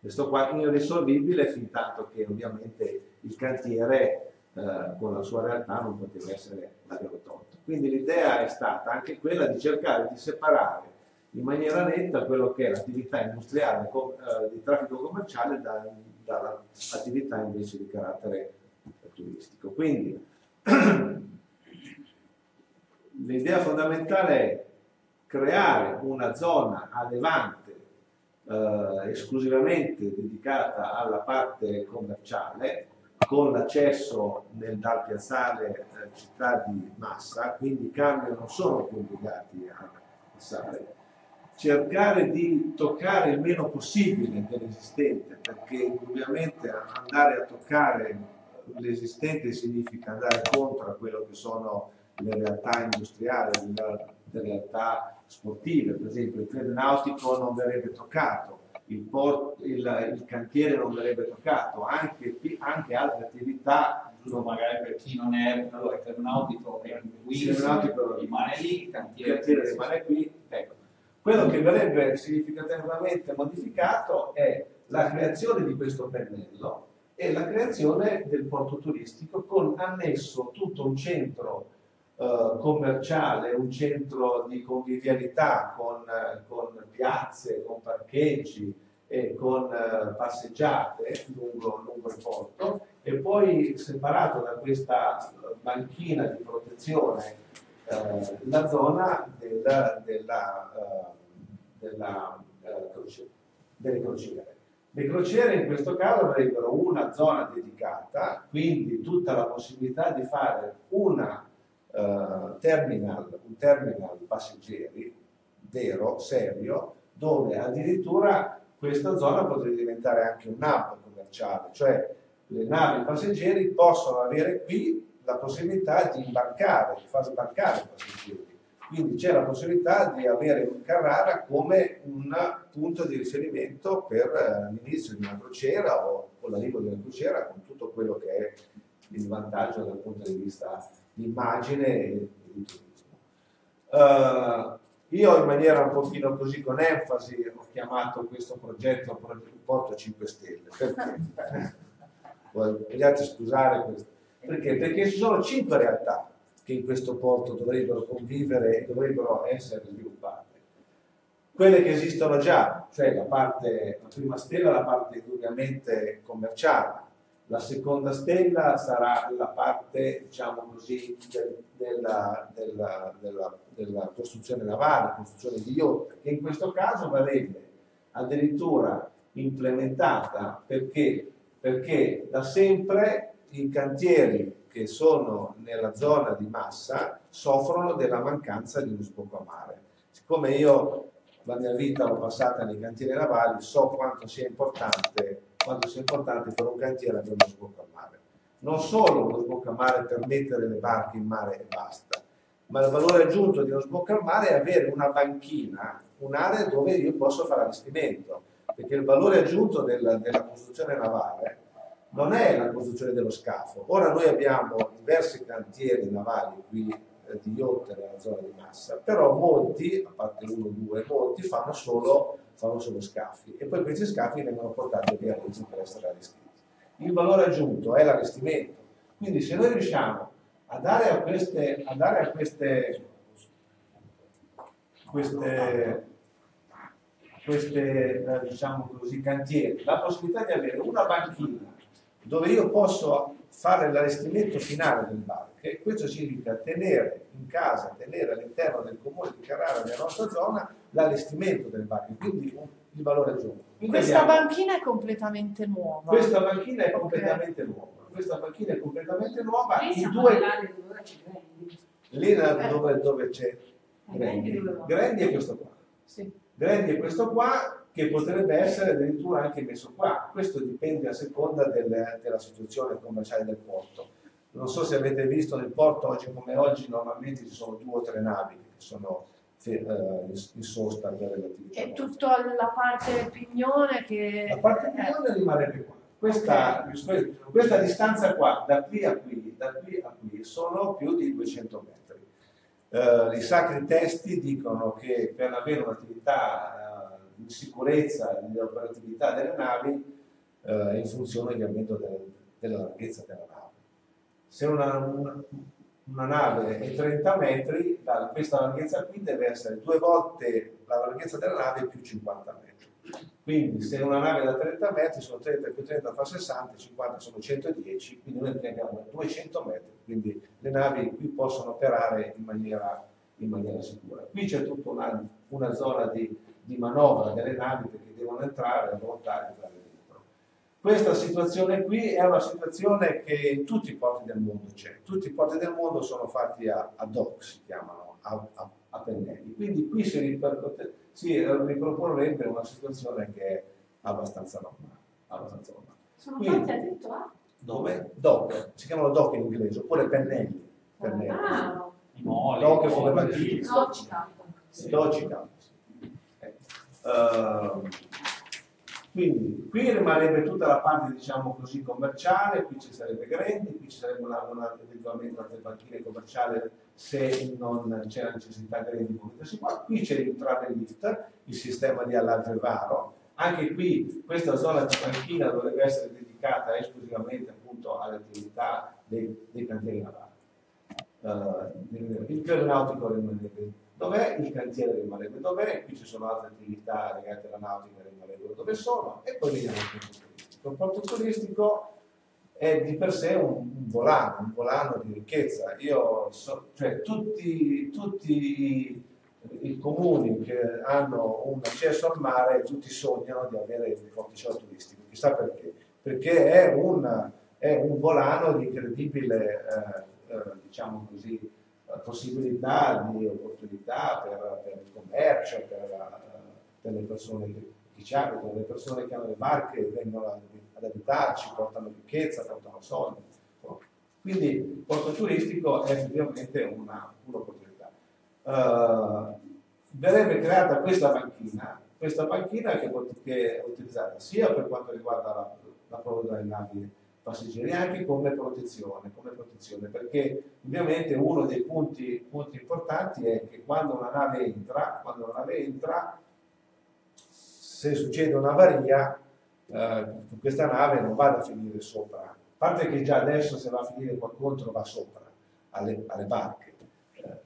questo qua irrisolvibile, fin tanto che ovviamente il cantiere eh, con la sua realtà non poteva essere davvero tolto. Quindi l'idea è stata anche quella di cercare di separare in maniera netta quello che è l'attività industriale eh, di traffico commerciale da, dall'attività invece di carattere turistico. Quindi l'idea fondamentale è creare una zona a levante eh, esclusivamente dedicata alla parte commerciale, con l'accesso dal piazzale eh, città di Massa, quindi i camion non sono più obbligati a passare. Cercare di toccare il meno possibile dell'esistente, perché ovviamente andare a toccare l'esistente significa andare contro a quello che sono le realtà industriali, le realtà sportive. Per esempio il Ternautico non verrebbe toccato, il, port, il, il cantiere non verrebbe toccato, anche, anche altre attività. Magari per chi non è, allora il Ternautico è qui, rimane lì, il cantiere rimane qui, ecco. Quello che verrebbe significativamente modificato è la creazione di questo pennello e la creazione del porto turistico, con annesso tutto un centro eh, commerciale, un centro di convivialità con, eh, con piazze, con parcheggi e con eh, passeggiate lungo, lungo il porto, e poi separato da questa banchina di protezione eh, la zona della, della, eh, della, eh, croce, delle crociere. Le crociere in questo caso avrebbero una zona dedicata, quindi tutta la possibilità di fare una, eh, terminal, un terminal passeggeri vero, serio, dove addirittura questa zona potrebbe diventare anche un hub commerciale, cioè le navi passeggeri possono avere qui la possibilità di imbarcare, di far sbarcare i passeggeri. Quindi c'è la possibilità di avere Carrara come un punto di riferimento per l'inizio di una crociera o, o l'arrivo di una crociera, con tutto quello che è il vantaggio dal punto di vista di immagine e di turismo. Uh, io in maniera un pochino così con enfasi ho chiamato questo progetto Porto cinque Stelle. Perché? Vogliate scusare questo. Perché? Perché ci sono cinque realtà che in questo porto dovrebbero convivere e dovrebbero essere sviluppate. Quelle che esistono già, cioè la, parte, la prima stella è la parte indubbiamente commerciale, la seconda stella sarà la parte, diciamo così, del, della, della, della, della costruzione navale, costruzione di yacht, che in questo caso verrebbe addirittura implementata perché, perché da sempre i cantieri che sono nella zona di Massa soffrono della mancanza di uno sbocco a mare. Siccome io la mia vita l'ho passata nei cantieri navali, so quanto sia importante, quanto sia importante per un cantiere avere uno sbocco a mare. Non solo uno sbocco a mare per mettere le barche in mare e basta, ma il valore aggiunto di uno sbocco a mare è avere una banchina, un'area dove io posso fare allestimento, perché il valore aggiunto del, della costruzione navale non è la costruzione dello scafo. Ora noi abbiamo diversi cantieri navali qui eh, di yacht nella zona di Massa, però molti, a parte uno o due, molti fanno solo, fanno solo scafi, e poi questi scafi vengono portati via per essere allestiti. Il valore aggiunto è l'allestimento, quindi se noi riusciamo a dare a queste, a dare a queste, queste queste eh, diciamo così, cantieri la possibilità di avere una banchina dove io posso fare l'allestimento finale delle barche, E questo significa tenere in casa, tenere all'interno del comune di Carrara, della nostra zona, l'allestimento del bagno, quindi il valore aggiunto. Questa banchina è completamente nuova. Questa banchina è completamente okay. nuova. Questa banchina è completamente nuova. I due... Lì dove, dove c'è Grenville. Grenville è questo qua. Sì. Grenville è questo qua, che potrebbe essere addirittura anche messo qua. Questo dipende a seconda del, della situazione commerciale del porto. Non so se avete visto nel porto oggi come oggi, normalmente ci sono due o tre navi che sono in sosta. E tutta la parte del Pignone che... La parte del Pignone rimarrebbe qua. Questa, okay. questa distanza qua, da qui a qui, da qui a qui, sono più di duecento metri. Eh, I sacri testi dicono che per avere un'attività eh, in sicurezza, l'operatività delle navi, eh, in funzione ovviamente del, della larghezza della nave. Se una, una, una nave è trenta metri, da questa larghezza qui deve essere due volte la larghezza della nave più cinquanta metri. Quindi se una nave è da trenta metri, sono trenta più trenta fa sessanta, cinquanta sono centodieci, quindi noi ne abbiamo duecento metri, quindi le navi qui possono operare in maniera, in maniera sicura. Qui c'è tutta una, una zona di, di manovra delle navi perché devono entrare, ruotare, entrare dentro. Questa situazione qui è una situazione che in tutti i porti del mondo c'è, tutti i porti del mondo sono fatti a, a dock, si chiamano, a, a, a pennelli, quindi qui si ripercuote. Sì, riproporrebbe una situazione che è abbastanza normale. Abbastanza normale. Sono fatti a detto a? Dove? Dock, si chiamano dock in inglese, oppure pennelli. pennelli. Ah, sì. no, dock è come banchini. Docci campo. Quindi, qui rimarrebbe tutta la parte, diciamo così, commerciale, qui ci sarebbe Grenville, qui ci sarebbe eventualmente una banchina commerciale se non c'è la necessità di muoversi qua. Qui c'è il travel lift, il sistema di all'altrevaro. Anche qui questa zona di banchina dovrebbe essere dedicata esclusivamente appunto alle attività dei, dei cantieri navali. Uh, il Ternautico rimarrebbe. Dov'è? Il cantiere rimarrebbe dov'è, qui ci sono altre attività legate alla nautica rimarrebbero dove sono, e poi vediamo il porto turistico. Il porto turistico è di per sé un, un volano, un volano di ricchezza. Io so, cioè, tutti, tutti i comuni che hanno un accesso al mare, tutti sognano di avere il porticello turistico, chissà perché, perché è, una, è un volano di incredibile, eh, eh, diciamo così, possibilità di opportunità per, per il commercio, per, per le persone che ci abitano, le persone che hanno le barche vengono ad abitarci, portano ricchezza, portano soldi. Quindi il porto turistico è ovviamente un'opportunità. Uh, verrebbe creata questa banchina, questa banchina che, che è utilizzata sia per quanto riguarda la, la prova delle navi passeggeri, anche come protezione, come protezione, perché ovviamente uno dei punti, punti importanti è che quando una nave entra, quando una nave entra, se succede un'avaria, eh, questa nave non vada a finire sopra, a parte che già adesso se va a finire qua contro va sopra alle, alle barche, eh,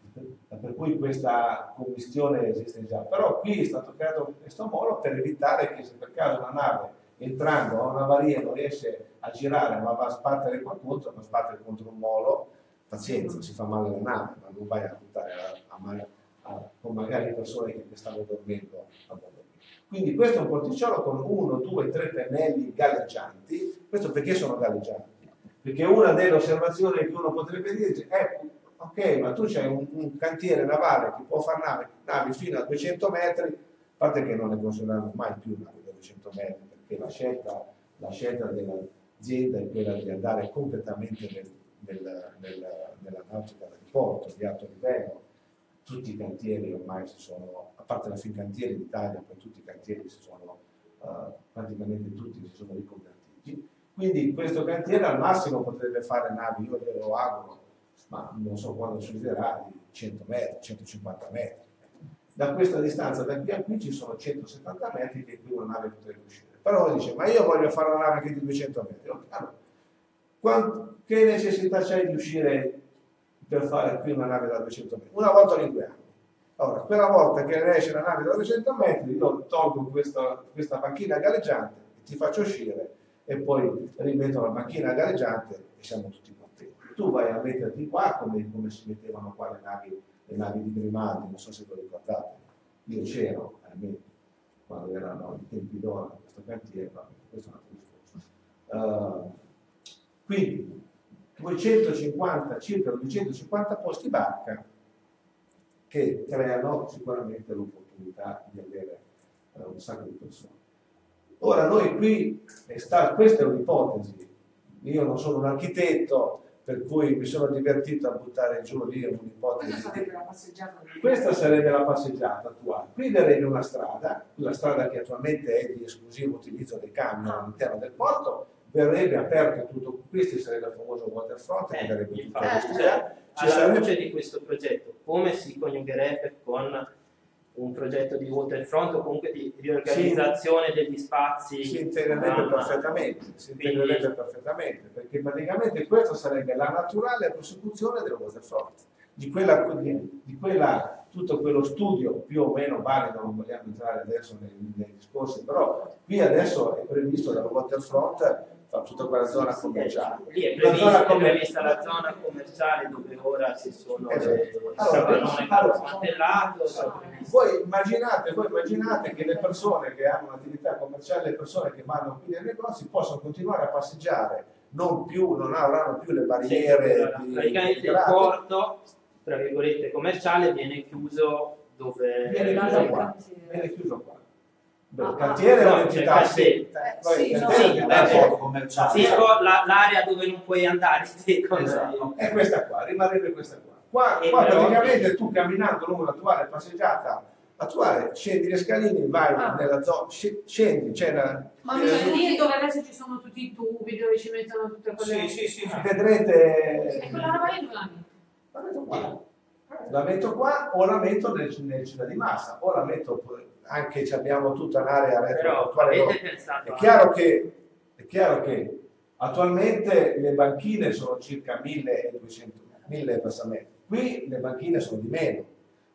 per cui questa commistione esiste già, però qui è stato creato questo molo per evitare che se per caso una nave entrando a una avaria non riesce a girare, ma va a sbattere qua contro, va a sbattere contro un molo, pazienza, si fa male la nave, ma non vai a buttare a, a, a, con magari persone che stanno dormendo a bordo. Quindi questo è un porticello con uno, due, tre pennelli galleggianti. Questo perché sono galleggianti? Perché una delle osservazioni che uno potrebbe dire è, ok, ma tu c'hai un, un cantiere navale che può fare navi, navi fino a duecento metri, a parte che non ne considerano mai più navi da duecento metri, perché la scelta, la scelta della azienda è quella di andare completamente nel, nel, nel, nella nautica del porto, di alto livello. Tutti i cantieri ormai si sono, a parte la Fincantieri d'Italia, poi tutti i cantieri si sono, uh, praticamente tutti si sono riconvertiti. Quindi questo cantiere al massimo potrebbe fare navi, io glielo auguro, ma non so quando succederà, di cento metri, centocinquanta metri. Da questa distanza da qui a qui ci sono centosettanta metri che qui una nave potrebbe uscire. Però dice, ma io voglio fare una nave che di duecento metri. Allora, quanto, che necessità c'è di uscire per fare qui una nave da duecento metri? Una volta ogni due anni. Allora, quella volta che esce la nave da duecento metri, io tolgo questa, questa banchina galleggiante, ti faccio uscire e poi rimetto la banchina galleggiante e siamo tutti contenti. tu vai a metterti qua come, come si mettevano qua le navi, le navi di Grimaldi, non so se lo ricordate, io c'ero, almeno, quando erano i tempi d'oro in questo cantiere, ma questo è un altro discorso. Uh, quindi duecentocinquanta, circa duecentocinquanta posti barca che creano sicuramente l'opportunità di avere eh, un sacco di persone. Ora noi qui, è sta, questa è un'ipotesi, io non sono un architetto, per cui mi sono divertito a buttare giù lì un'ipotesi. Questa sarebbe la passeggiata. Questa sarebbe la passeggiata attuale. Qui daremo una strada, la strada che attualmente è di esclusivo utilizzo dei camion all'interno del porto, verrebbe aperto tutto questo, sarebbe il famoso Waterfront, eh, che tutto infatti, cioè, ci alla sarebbe... luce di questo progetto, come si coniugherebbe con un progetto di Waterfront o comunque di riorganizzazione si, degli spazi? Si integrerebbe perfettamente, si integrerebbe perfettamente, perché praticamente questa sarebbe la naturale prosecuzione del Waterfront, di quella, di quella tutto quello studio più o meno valido, non vogliamo entrare adesso nei, nei discorsi, però qui adesso è previsto dal Waterfront tutta quella zona commerciale. Lì è prevista la, prevista la zona commerciale dove ora si sono esatto. le, allora, il sabanone allora, smantellato. Allora, voi immaginate, voi immaginate che le persone che hanno un'attività commerciale, le persone che vanno qui nei negozi possono continuare a passeggiare, non più, non avranno più le barriere. Sì, allora, di, praticamente di il porto, tra virgolette, commerciale viene chiuso dove... Viene chiuso qua. Viene chiuso qua. Beh, ah, cantiere no, è un'entità sì, l'area dove non puoi andare sì, esatto. è questa qua, rimarrebbe questa qua. Qua, qua praticamente tu camminando lungo l'attuale passeggiata attuale scendi le scalini, vai ah. nella zona, scendi, c'è la... Ma mi viene lì dove adesso ci sono tutti i tubi dove ci mettono tutte quelle... Sì, sì, sì, sì. Vedrete... E quella roba lì dove la metto? La metto qua. La metto qua o la metto nel, nel città di Massa, o la metto anche ci abbiamo tutta un'area retroportuale. È chiaro che è chiaro che attualmente le banchine sono circa milleduecento, mille passamenti. Qui le banchine sono di meno.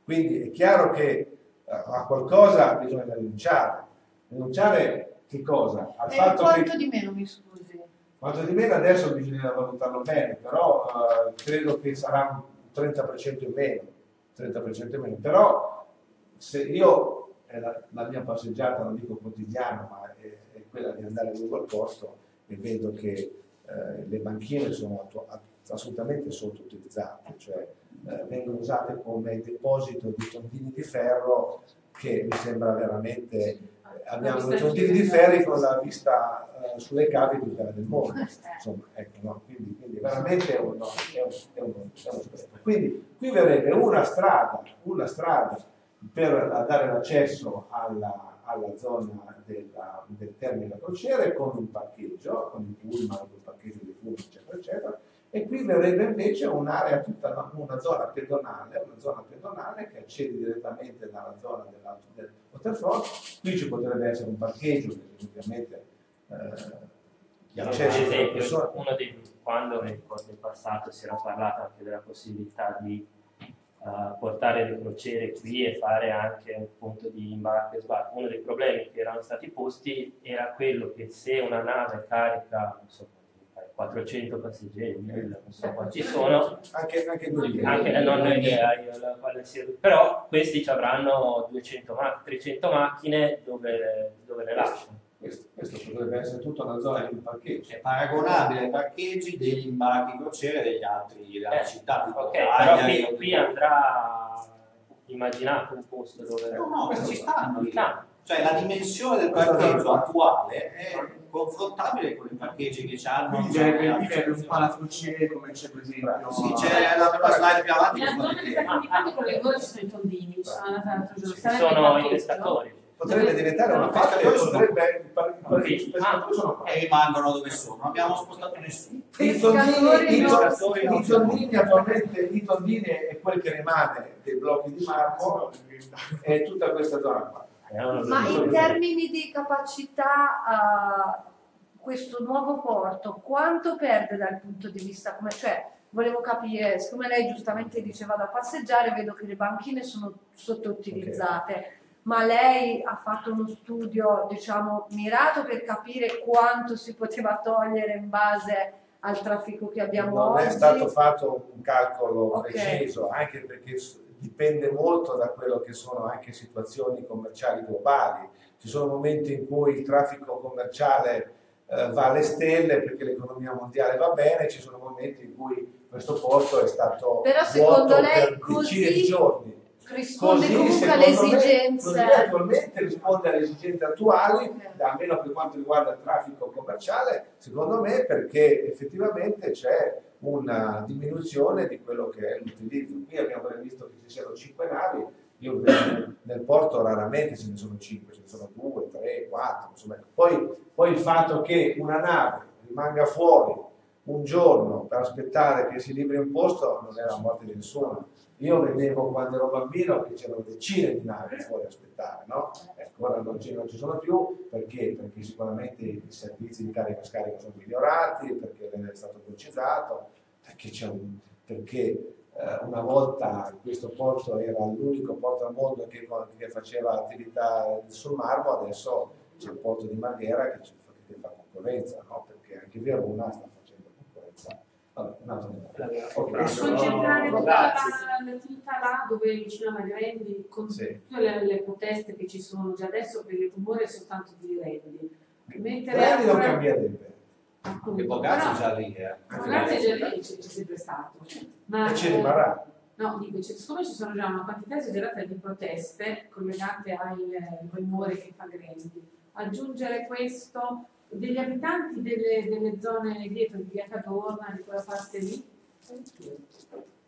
Quindi è chiaro che a qualcosa bisogna rinunciare. Rinunciare che cosa? Al eh, fatto quanto che... di meno, mi scusi. Quanto di meno adesso bisogna valutarlo bene, però eh, credo che sarà trenta per cento in meno, trenta per cento in meno. Però se io, eh, la, la mia passeggiata, non dico quotidiana, ma è, è quella di andare lungo il posto e vedo che eh, le banchine sono assolutamente sottoutilizzate, cioè eh, vengono usate come deposito di tondini di ferro che mi sembra veramente... Eh, abbiamo dei tondini di ferro con la vista eh, sulle cave di terra del mondo, insomma, ecco, no? quindi, quindi veramente è un... No, è un, è un, è un Quindi qui verrebbe una strada, una strada per dare l'accesso alla, alla zona della, del termine crociere con un parcheggio, con il pullman, con il parcheggio di pullman, eccetera, eccetera, e qui verrebbe invece un'area tutta, una zona pedonale, una zona pedonale che accede direttamente dalla zona della, del Waterfront. Qui ci potrebbe essere un parcheggio, perché ovviamente eh, ad esempio, uno dei, quando nel passato si era parlato anche della possibilità di uh, portare le crociere qui e fare anche un punto di imbarco e sbarco, uno dei problemi che erano stati posti era quello che se una nave carica non so, quattrocento passeggeri, non so qua ci sono, anche, anche, anche, anche non ho idea io la quale sia, però questi ci avranno duecento, trecento macchine dove, dove le lasciano. Questo, questo potrebbe essere tutta una zona di parcheggio. È paragonabile ai parcheggi degli imbarchi crociere degli altri, della eh, città. Ok, però qui, qui andrà immaginato un posto dove... No, no, questo ci stanno. stanno. Cioè la dimensione del parcheggio attuale è confrontabile con i parcheggi che c'hanno. C'è un palafrociere come c'è per esempio. Sì, c'è la prima slide più avanti. La zona che sta capitando con le gore ci sono i tondini, ci sono l'altro giorno. Ci sono i pescatori. Potrebbe diventare una parte dove potrebbe e rimangono dove sono, non abbiamo spostato nessuno. I tondini attualmente, i tondini è quel che rimane dei blocchi di marmo e tutta questa zona qua. Ma in termini di capacità uh, questo nuovo porto quanto perde dal punto di vista come, cioè volevo capire, siccome lei giustamente diceva da passeggiare, vedo che le banchine sono sottoutilizzate. Okay. Ma lei ha fatto uno studio, diciamo, mirato per capire quanto si poteva togliere in base al traffico che abbiamo non oggi? Non è stato fatto un calcolo okay. preciso, anche perché dipende molto da quello che sono anche situazioni commerciali globali. Ci sono momenti in cui il traffico commerciale eh, va alle stelle perché l'economia mondiale va bene, ci sono momenti in cui questo porto è stato Però vuoto per decine di giorni. Risponde Così, comunque alle esigenze. Attualmente risponde alle esigenze attuali, almeno per quanto riguarda il traffico commerciale, secondo me, perché effettivamente c'è una diminuzione di quello che è l'utilizzo. Qui abbiamo previsto che ci siano cinque navi, io nel, nel porto raramente ce ne sono cinque, ce ne sono due, tre, quattro. Insomma. Poi, poi il fatto che una nave rimanga fuori un giorno per aspettare che si liberi un posto non è la morte di nessuno. Io vedevo quando ero bambino che c'erano decine di navi fuori a aspettare, no? Ecco, ora non ci, non ci sono più, perché? Perché sicuramente i servizi di carica e scarica sono migliorati, perché è stato velocizzato, perché, un, perché eh, una volta questo porto era l'unico porto al mondo che, che faceva attività sul marmo, adesso c'è il porto di Marghera che, che fa concorrenza, no? Perché anche Via Roma sta facendo concorrenza. Vabbè, no, concentrare no, no, l'attività là dove è vicino a Magrendi con sì. tutte le, le proteste che ci sono già adesso, perché il rumore è soltanto di Rendi. Rendi non cambierebbe. Che Bogazzi no, già lì eh. Bogazzi già lì c'è sempre stato. Ma e ci rimarrà. No, dico, siccome ci sono già una quantità esagerata di proteste collegate al rumore che fa Grendi, aggiungere questo degli abitanti delle, delle zone dietro di Via Cadorna, di quella parte lì?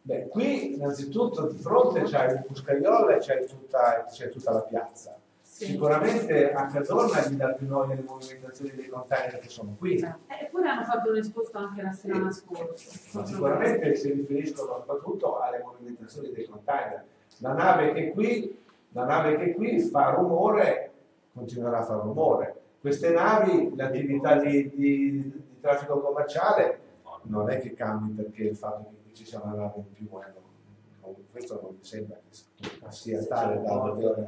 Beh, qui innanzitutto di fronte c'è il Buscaiola e c'è tutta, tutta la piazza. Sì. Sicuramente a Cadorna gli dà più noia le movimentazioni dei container che sono qui. Eppure hanno fatto un esposto anche la settimana sì. scorsa. Sicuramente si riferiscono soprattutto alle movimentazioni dei container. La nave che qui, la nave che qui fa rumore, continuerà a fare rumore. Queste navi, l'attività di, di, di traffico commerciale non è che cambi perché il fatto che ci sia una nave in più, eh, non, questo non mi sembra che sia tale da dover...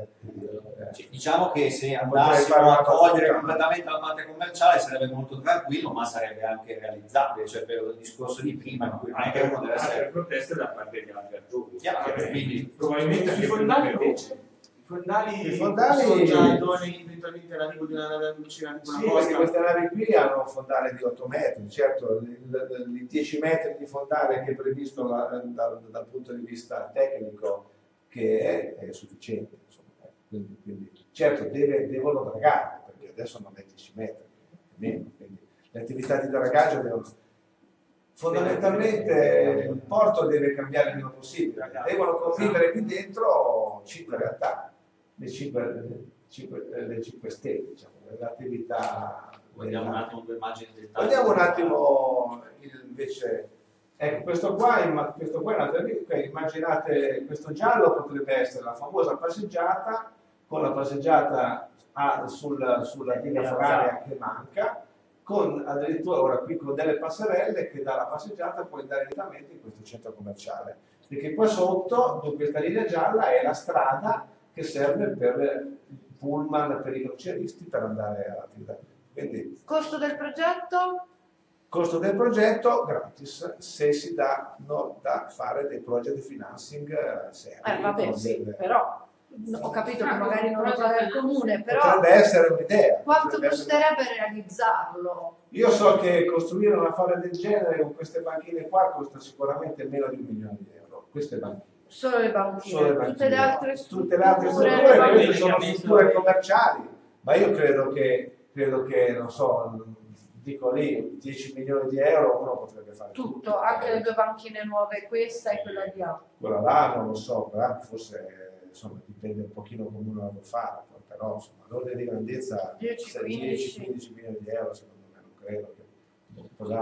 Eh, diciamo che se andassimo a togliere completamente la parte commerciale sarebbe molto tranquillo, ma sarebbe anche realizzabile, cioè per il discorso di prima, in cui anche uno deve essere... proteste da parte di altri aggiunti. Probabilmente anche fondali invece... I fondali, fondali sono già idonei eventualmente all'arrivo di una nave vicina. Sì, perché queste navi qui hanno un fondale di otto metri, certo i dieci metri di fondale che è previsto la, da, dal punto di vista tecnico che è, è sufficiente. Insomma, eh. quindi, quindi, certo deve, devono dragare, perché adesso non è dieci metri, almeno, quindi le attività di dragaggio devono... Fondamentalmente il porto deve cambiare il meno possibile, devono convivere qui dentro cinque realtà. Le cinque stelle, diciamo, l'attività. Vogliamo un attimo l'immagine del taglio. Vogliamo un attimo invece. Ecco, questo qua, questo qua è un'altra vita. Immaginate questo giallo potrebbe essere la famosa passeggiata, con la passeggiata a, sul, sulla linea ferroviaria che manca, con addirittura ora qui con delle passerelle che dalla passeggiata puoi andare direttamente in questo centro commerciale. Perché qua sotto, in questa linea gialla, è la strada che serve per il pullman, per i crocieristi, per andare all'attività. Quindi, costo del progetto? Costo del progetto gratis, se si danno da fare dei project financing seri. Eh, vabbè, sì, delle... però... No, ho capito che magari non lo paga il comune, però potrebbe essere un'idea. Quanto costerebbe essere... realizzarlo? Io so che costruire una fara del genere con queste banchine qua costa sicuramente meno di un milione di euro. Queste banchine. Solo le banchine, Solo le banchine. Tutte le altre strutture, Tutte le altre strutture le sono strutture commerciali, ma io credo che, credo che non so, dico lì dieci milioni di euro uno potrebbe fare tutto, tutto anche eh. le due banchine nuove, questa e quella di là. Quella là non lo so, forse. Insomma, dipende un pochino come uno lo fa, però insomma, l'ordine di grandezza dieci quindici milioni di euro, secondo me, non credo che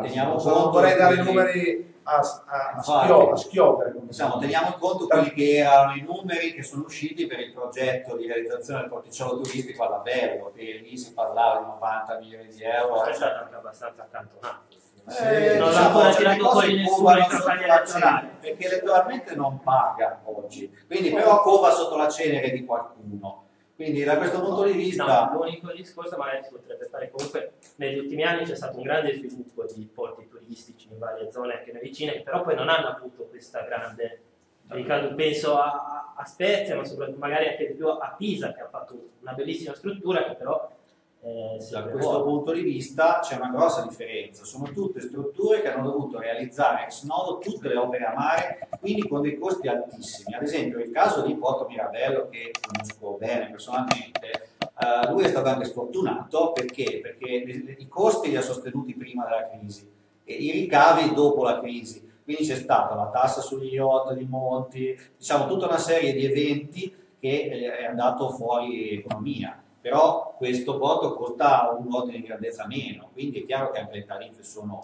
teniamo so, conto vorrei dare i numeri a, a, a, schio, a schiovere. Diciamo, teniamo conto quelli che erano i numeri che sono usciti per il progetto di realizzazione del porticello turistico all'Averno, che lì si parlava di novanta milioni di euro. È stato anche abbastanza accantonato. Eh, non diciamo, la cioè, poi nessuno elettorale perché elettoralmente non paga oggi, quindi però cova sotto la cenere di qualcuno. Quindi da questo punto di vista... No, l'unico discorso magari si potrebbe fare comunque, negli ultimi anni c'è stato un grande sviluppo di porti turistici in varie zone anche noi vicine, che però poi non hanno avuto questa grande... Riccardo, penso a, a Spezia, ma soprattutto magari anche più a Pisa, che ha fatto una bellissima struttura che però... Eh, da questo vuole. punto di vista c'è una grossa differenza, sono tutte strutture che hanno dovuto realizzare ex novo tutte le opere a mare, quindi con dei costi altissimi. Ad esempio il caso di Porto Mirabello, che conosco bene personalmente, eh, lui è stato anche sfortunato perché, perché i costi li ha sostenuti prima della crisi e i ricavi dopo la crisi. Quindi c'è stata la tassa sugli yacht di Monti, diciamo tutta una serie di eventi che è andato fuori economia. Però questo porto costa un ordine di grandezza meno, quindi è chiaro che anche le tariffe sono...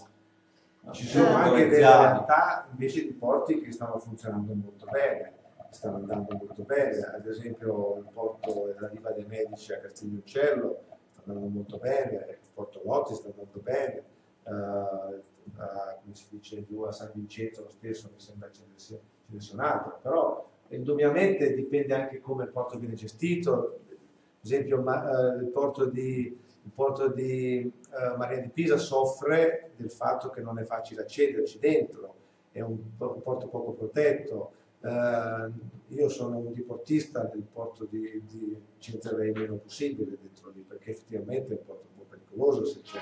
Ci sono anche delle realtà invece di porti che stanno funzionando molto bene, stanno andando molto bene, ad esempio il porto della Riva dei Medici a Castiglioncello sta andando molto bene, il porto Lotti sta andando bene, Uh, uh, come si dice giù a San Vincenzo lo stesso mi sembra ce ne sia, ce ne sono altri, però indubbiamente dipende anche come il porto viene gestito. Ad esempio ma, uh, il porto di, il porto di uh, Marina di Pisa soffre del fatto che non è facile accederci dentro, è un, un porto poco protetto. Uh, io sono un diportista del porto di, di Cesare, il meno possibile dentro lì, perché effettivamente è un porto un po' pericoloso se c'è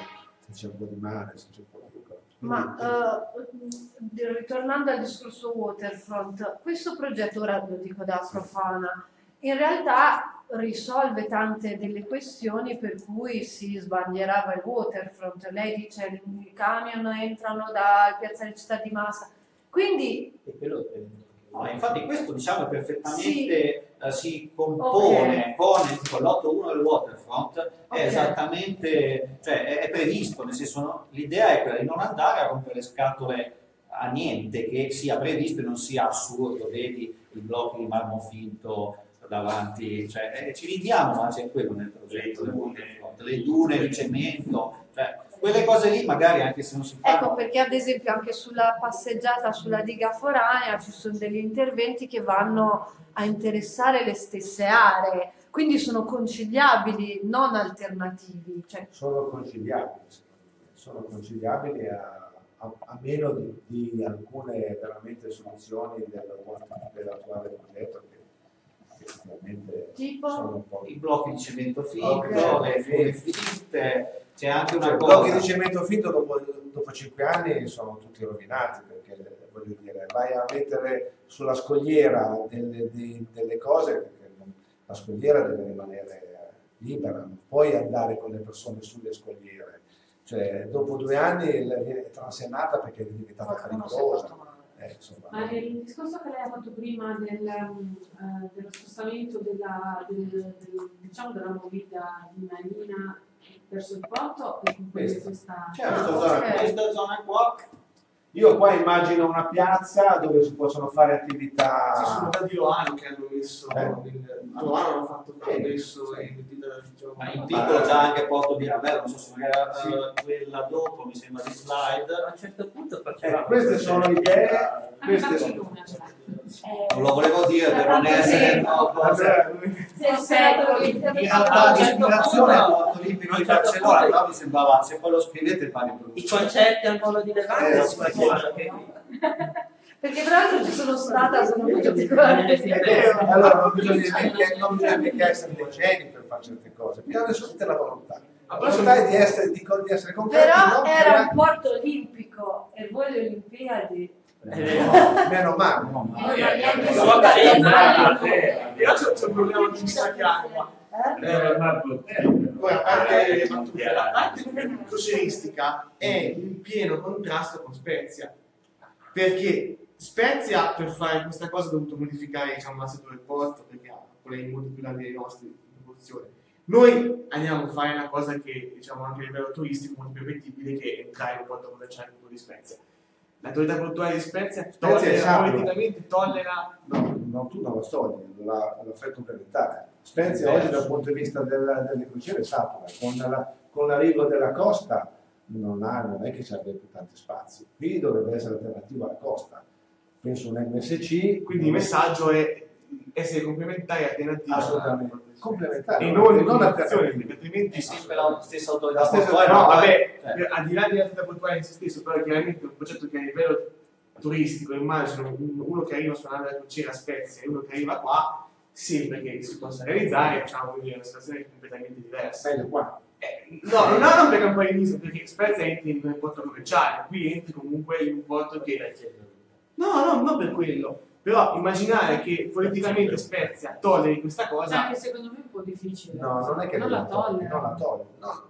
c'è un po' di mare, se c'è un po' di... Ma eh, ritornando al discorso Waterfront, questo progetto, ora lo dico da profana, in realtà risolve tante delle questioni per cui si sbandierava il Waterfront. Lei dice i camion entrano dal piazzale città di Massa, quindi... E quello è... no, infatti questo diciamo perfettamente... Sì. Si compone okay. con il lotto uno del Waterfront, okay. è esattamente, cioè è, è previsto, nel senso l'idea è quella di non andare a rompere le scatole a niente che sia previsto e non sia assurdo, vedi il blocco di marmo finto davanti, cioè eh, ci ridiamo, ma c'è quello nel progetto del Waterfront, le dune di cemento, cioè quelle cose lì magari anche se non si fanno. Ecco perché ad esempio anche sulla passeggiata sulla diga foranea ci sono degli interventi che vanno a interessare le stesse aree, quindi sono conciliabili, non alternativi. Cioè... Sono conciliabili, sono conciliabili a, a, a meno di, di alcune veramente soluzioni dell'attuale progetto. Tipo? Sono un po'... I blocchi di cemento finto, okay. le finte, c'è anche una cioè, cosa... I blocchi di cemento finto dopo, dopo cinque anni sono tutti rovinati, perché voglio dire, vai a mettere sulla scogliera delle, delle, delle cose, perché la scogliera deve rimanere libera, non puoi andare con le persone sulle scogliere, cioè dopo due anni viene transennata perché è diventata pericolosa. Eh, Ma il discorso che lei ha fatto prima del, eh, dello spostamento della, del, del, diciamo della movida di Marina verso il porto e in questa sta... certo, ah, okay. questa zona qua. Io qua immagino una piazza dove si possono fare attività... Sì, sono da Milano che hanno messo... Eh. Il, a Milano hanno fatto questo eh. e ma in titolo già anche Porto Mirabello, non so se magari sì. uh, quella dopo mi sembra di slide, a un certo punto facciamo... Eh, queste sono idee... Queste sono... Non lo volevo dire per non essere... No, in realtà l'ispirazione è molto lì per noi Barcellona, però mi sembrava, se poi lo scrivete fare i concetti al volo di Levante... Perché tra l'altro ci sono stata, sono molto allora non bisogna mica essere dei geni per fare certe cose, bisogna avere solamente la volontà. La volontà è di essere, di, di essere completo, però era un porto olimpico e voi le Olimpiadi. Meno male, no, ma c'è un problema di sacchiacqua. Eh, Marco, eh, poi a parte eh, la parte crocieristica è in pieno contrasto con Spezia, perché Spezia per fare questa cosa ha dovuto modificare diciamo, l'assetto del porto perché ha problemi molto più grandi dei nostri in proporzione. Noi andiamo a fare una cosa che diciamo anche a livello turistico molto più appetibile, che è entrare in porto commerciale di Spezia. L'autorità portuale di Spezia, Spezia politicamente tollera... No, no, tu non lo so, la, la fai complementare. Spezia eh, oggi dal punto di vista del, delle crociere satura, con l'arrivo la, della Costa non, ha, non è che ci abbia più tanti spazi, qui dovrebbe essere alternativa alla Costa, penso un M S C... Quindi il messaggio è essere complementari e alternativi. Assolutamente. Complementari. E non, non alternativi, perché altrimenti sempre la stessa autorità portuale. No, vabbè, cioè. Al di là di autorità portuale in se stesso, però chiaramente un progetto che a livello turistico, immagino, uno che arriva sulla nave da crociera a Spezia e uno che arriva qua, sì, perché si possa realizzare, diciamo, quindi è una situazione completamente diversa. Meglio qua. Eh, no, non hanno perché un paio di isola, perché Spezia entri in un porto commerciale, qui entri comunque in un porto che... No, no, non per quello. Però immaginare che politicamente Spezia tolleri questa cosa... Anche secondo me è un po' difficile. No, non è che non la toglie. Non la toglie, no.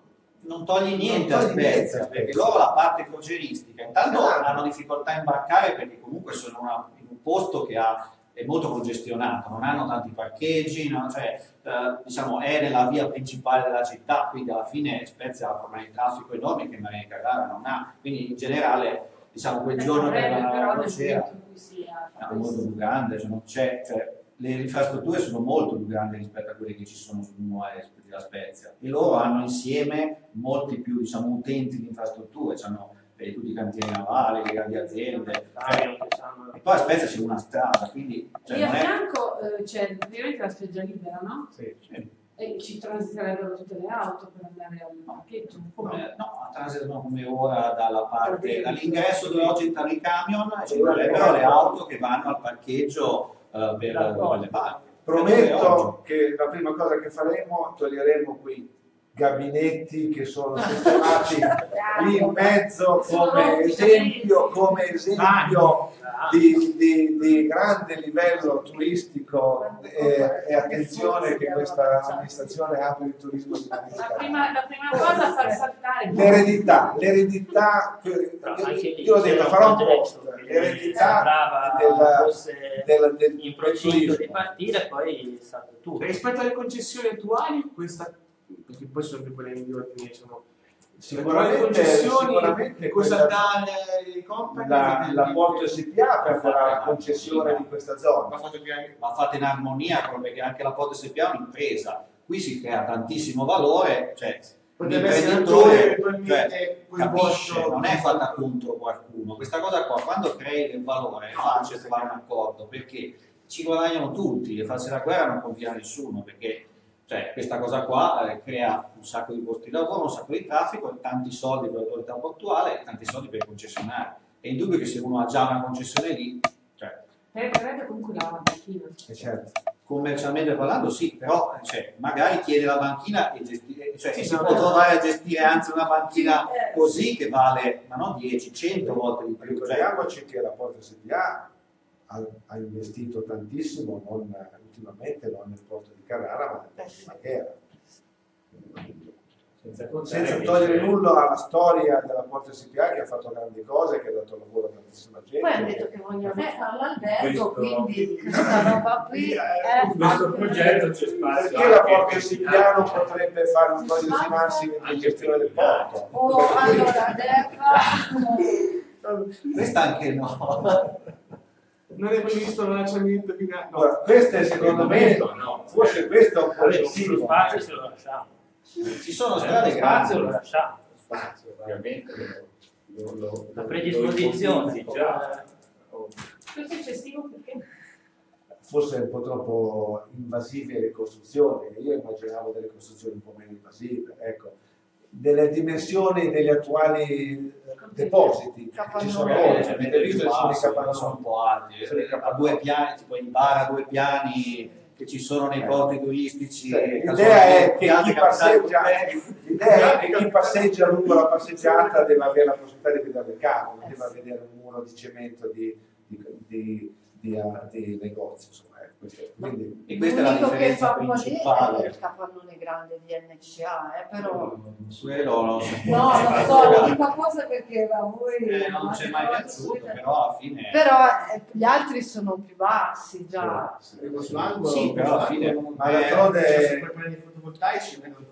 Non togli niente non togli a Spezia, niente, perché, perché loro la parte crocieristica, intanto ah, hanno difficoltà a imbarcare perché comunque sono una, in un posto che ha, è molto congestionato, non hanno tanti parcheggi, no? Cioè, eh, diciamo, è nella via principale della città, quindi alla fine Spezia ha problemi di traffico enormi che Marina di Carrara non ha, quindi in generale, diciamo, quel giorno della crociera è molto più grande, cioè, non c'è... Cioè, le infrastrutture sono molto più grandi rispetto a quelle che ci sono sulla Spezia e loro hanno insieme molti più, diciamo, utenti di infrastrutture, hanno eh, tutti i cantieri navali, le grandi aziende, cioè, e poi a Spezia c'è una strada, quindi... Cioè, e a fianco è... c'è veramente la spiaggia libera, no? Sì, sì. E ci transiterebbero tutte le auto per andare al parchetto? Come... No, transitano come ora dalla parte, dall'ingresso dove oggi entrano i camion e ci vorrebbero le auto che vanno al parcheggio Uh, per no, le banche. Prometto che la prima cosa che faremo, toglieremo qui gabinetti che sono sistemati lì in mezzo come esempio, come esempio di, di, di grande livello turistico e, e attenzione che questa amministrazione ha per il turismo. La prima, la prima cosa è far saltare l'eredità, l'eredità, io l'ho detto, farò un post, l'eredità del, del, del turismo. Di partire poi salta tutto. Rispetto alle concessioni attuali, questa perché poi sono più quelle migliori, diciamo, sicuramente le concessioni, sicuramente questa tale company, la, la Porto S P A per la concessione di questa zona, ma fatta fate in armonia con, perché anche la Porto S P A è un'impresa, qui si crea tantissimo valore, cioè potrebbe essere un cioè, capisce, non è fatta contro qualcuno, questa cosa qua quando crei del valore è facile fare un accordo perché ci guadagnano tutti e farsi la guerra non conviene a nessuno perché cioè, questa cosa qua eh, crea un sacco di posti di lavoro, un sacco di traffico, tanti soldi per l'autorità portuale e tanti soldi per i concessionari. È indubbio che se uno ha già una concessione lì, cioè... Perderebbe comunque la banchina. Eh, certo. Commercialmente parlando sì, però cioè, magari chiede la banchina e gestire, cioè sì, si può trovare a gestire anzi una banchina eh, così sì. Che vale, ma non dieci, cento volte di più. Ricordiamoci che la Porto S P A ha, ha investito tantissimo, non... ultimamente non nel porto di Carrara, ma nel porto di Marghera. Senza, senza togliere che... nulla alla storia della Porto S P A che ha fatto grandi cose, che ha dato lavoro a tantissima gente. Poi hanno detto che vogliono fare l'albergo, quindi questa roba qui è... In questo progetto c'è spazio. Perché la Porto S P A non potrebbe fare un po' di smarsi in gestione del porto? Oh, allora, Deva... Questa anche no. Non è previsto un lanciamento di no. Ora, questo è secondo me, no. Forse questo è un po' allora, sì, lo spazio se lo lasciamo. Ci sono strade grandi, lo lasciamo. Lo spazio, ovviamente. Lo, lo, la predisposizione, già. Questo è eccessivo perché? Forse un po' troppo invasive le costruzioni. Io immaginavo delle costruzioni un po' meno invasive, ecco. Delle dimensioni degli attuali depositi ci sono avete visto ci sono un po' alti a due piani tipo in bara a due piani che ci sono nei porti turistici l'idea è che chi passeggia lungo la passeggiata deve avere la possibilità di vedere le cave non deve vedere un muro di cemento di negozi insomma quindi, e questa è la differenza principale. È il capannone grande di N C A, eh, però... Quello non so, no, non so, l'unica cosa perché da voi... Eh, non c'è mai piaciuto, però alla fine... Però eh, gli altri sono più bassi, già. Però, sì, però alla fine... Ma le altrove...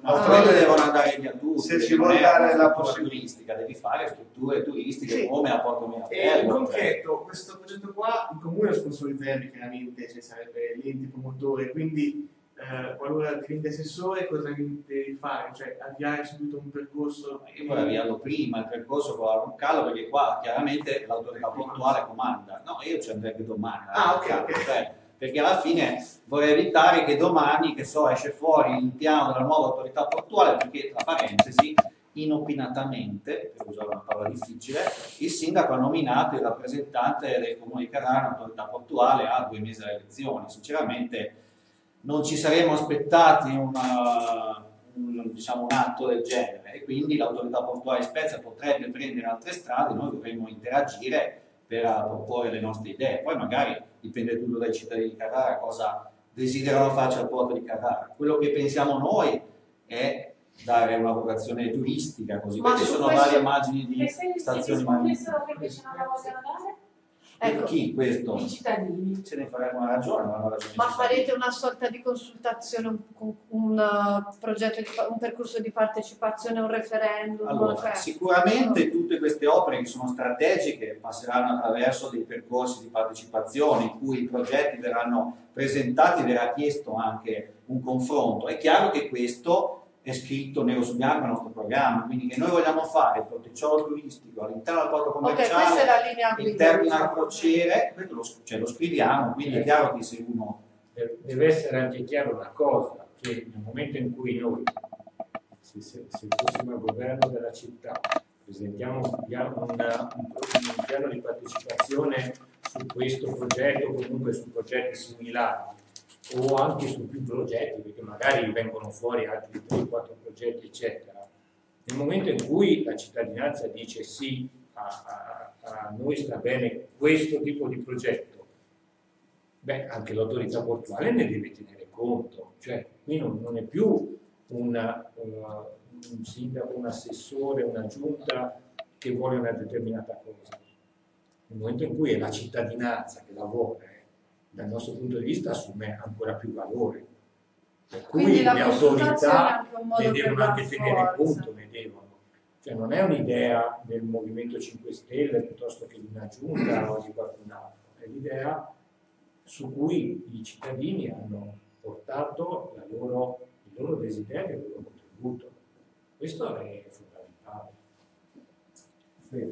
Altrove devono andare via tutti. Se ci vuole dare la possibilità, devi fare strutture turistiche come a Porto Mirabello. E in concreto, questo progetto qua, il comune lo sponsorizzerebbe chiaramente, ci sarebbe... l'ente promotore, quindi eh, qualora diventa assessore cosa deve fare? Cioè avviare subito un percorso? Io vorrei avviarlo prima, il percorso con la Roncallo perché qua chiaramente l'autorità portuale comanda, no io ci andrei domani. Ah ok, ok. Cioè, perché alla fine vorrei evitare che domani, che so, esce fuori il piano della nuova autorità portuale, perché tra parentesi inopinatamente, per usare una parola difficile, il sindaco ha nominato il rappresentante del comune di Carrara, autorità portuale, a due mesi dalle elezioni. Sinceramente non ci saremmo aspettati una, un, diciamo, un atto del genere, e quindi l'autorità portuale di Spezia potrebbe prendere altre strade, noi dovremmo interagire per proporre le nostre idee, poi magari dipende tutto dai cittadini di Carrara cosa desiderano farci al porto di Carrara. Quello che pensiamo noi è dare una vocazione turistica, così ma perché ci sono questo, varie immagini di stazioni marittime. Ma invece non la vogliono dare? Ecco, chi questo? I cittadini. Ce ne faremo una ragione. Una ragione ma farete una sorta di consultazione, un, un, un, progetto di, un percorso di partecipazione, un referendum? Allora, sicuramente no. Tutte queste opere che sono strategiche passeranno attraverso dei percorsi di partecipazione in cui i progetti verranno presentati, verrà chiesto anche un confronto. È chiaro che questo è scritto nero su bianco nel nostro programma, quindi che noi vogliamo fare il porticciolo turistico all'interno del porto commerciale, okay, il terminal crociere, lo, cioè, lo scriviamo, quindi è chiaro che se uno... Deve essere anche chiaro una cosa, che nel momento in cui noi, se, se, se fossimo al governo della città, presentiamo un piano, una, un, un piano di partecipazione su questo progetto, comunque su progetti similari, o anche su più progetti, perché magari vengono fuori altri tre o quattro progetti, eccetera. Nel momento in cui la cittadinanza dice sì, a, a, a noi sta bene questo tipo di progetto, beh, anche l'autorità portuale ne deve tenere conto. Cioè, qui non, non è più una, una, un sindaco, un assessore, una giunta che vuole una determinata cosa. Nel momento in cui è la cittadinanza che la vuole, dal nostro punto di vista assume ancora più valore, per cui le autorità ne devono anche tenere conto, ne devono. Cioè non è un'idea del Movimento cinque Stelle piuttosto che di una giunta o di qualcun altro, è l'idea su cui i cittadini hanno portato la loro, il loro desiderio, il loro contributo. Questo è fondamentale.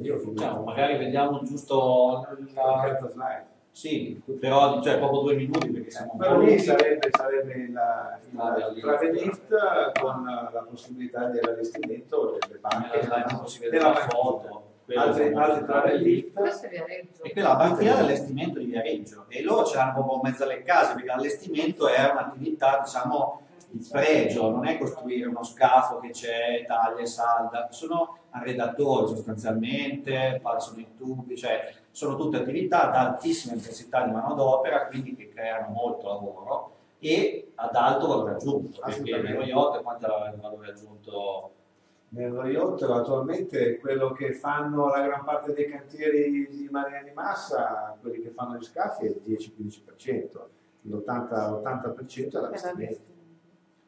Io diciamo, magari vediamo giusto la slide. Sì, però cioè, proprio due minuti perché siamo... Però lì sarebbe, sarebbe la, la, il travelist con la possibilità di allestimento delle banche, della, della, della foto, altri travelist e quella banchiera dell'allestimento di Viareggio. E loro c'erano proprio mezzo alle case, perché l'allestimento è un'attività, diciamo, di pregio, non è costruire uno scafo che c'è, taglia e salda, sono arredatori sostanzialmente, passano i tubi, cioè sono tutte attività ad altissima intensità di manodopera, quindi che creano molto lavoro e ad alto valore aggiunto, perché nello yacht quanto è il valore aggiunto? Nello yacht attualmente quello che fanno la gran parte dei cantieri di Marina di Massa, quelli che fanno gli scafi è il dieci quindici per cento, l'ottanta per cento è l'allestimento.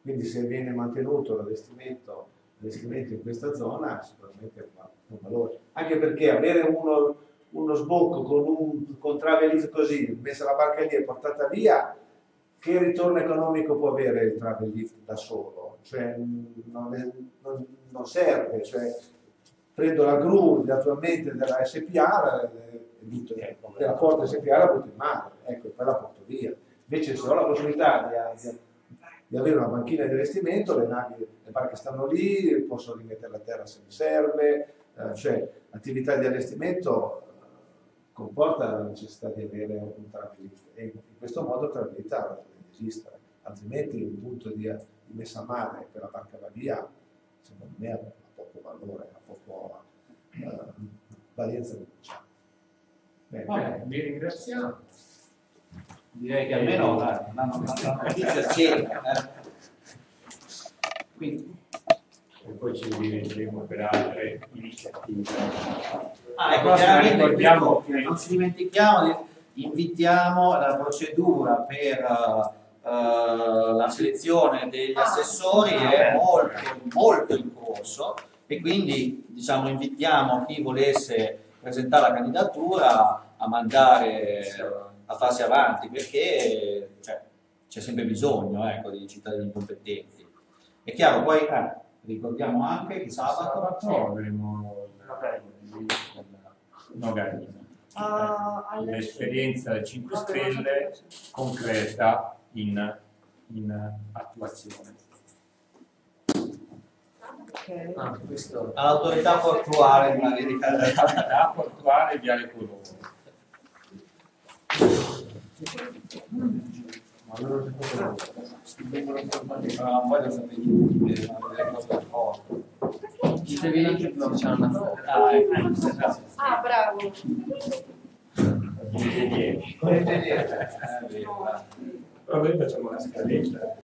Quindi se viene mantenuto l'allestimento in questa zona sicuramente è un valore. Anche perché avere uno, uno sbocco con un con travelist così, messa la barca lì e portata via, che ritorno economico può avere il travelist da solo? Cioè non, è, non, non serve, cioè, prendo la gru attualmente della S P A, della Porto S P A la butto in mare, ecco, poi la porto via. Invece se ho la possibilità di... di di avere una banchina di allestimento, le navi, le barche stanno lì, posso rimettere a terra se mi serve, eh, cioè l'attività di allestimento comporta la necessità di avere un travelista e in questo modo la travelista deve esistere, altrimenti il punto di, di messa a mare che la barca va via, secondo me ha poco valore, ha poco eh, valenza commerciale. Bene, vi ringraziamo. Direi che almeno la, la, la, la notizia c'è. Quindi. E poi ci rivedremo per altre iniziative. Ah, ecco, chiaramente che non ci dimentichiamo, invitiamo la procedura per uh, la selezione degli assessori, ah, è molto, molto in corso e quindi diciamo invitiamo chi volesse presentare la candidatura a mandare... Uh, a farsi avanti, perché cioè, c'è sempre bisogno ecco, di cittadini competenti. È chiaro, poi eh, ricordiamo anche che sabato avremo una uh, un'esperienza del cinque Stelle concreta in, in attuazione. Okay. Ah, all'autorità portuale di Marina di Carrara. All'autorità portuale di Viale Colombo. Allora, poi lo sapete, delle cose a posto. Non c'è una foto. Ah, bravo. Con le dieci. Vabbè, facciamo una scaletta.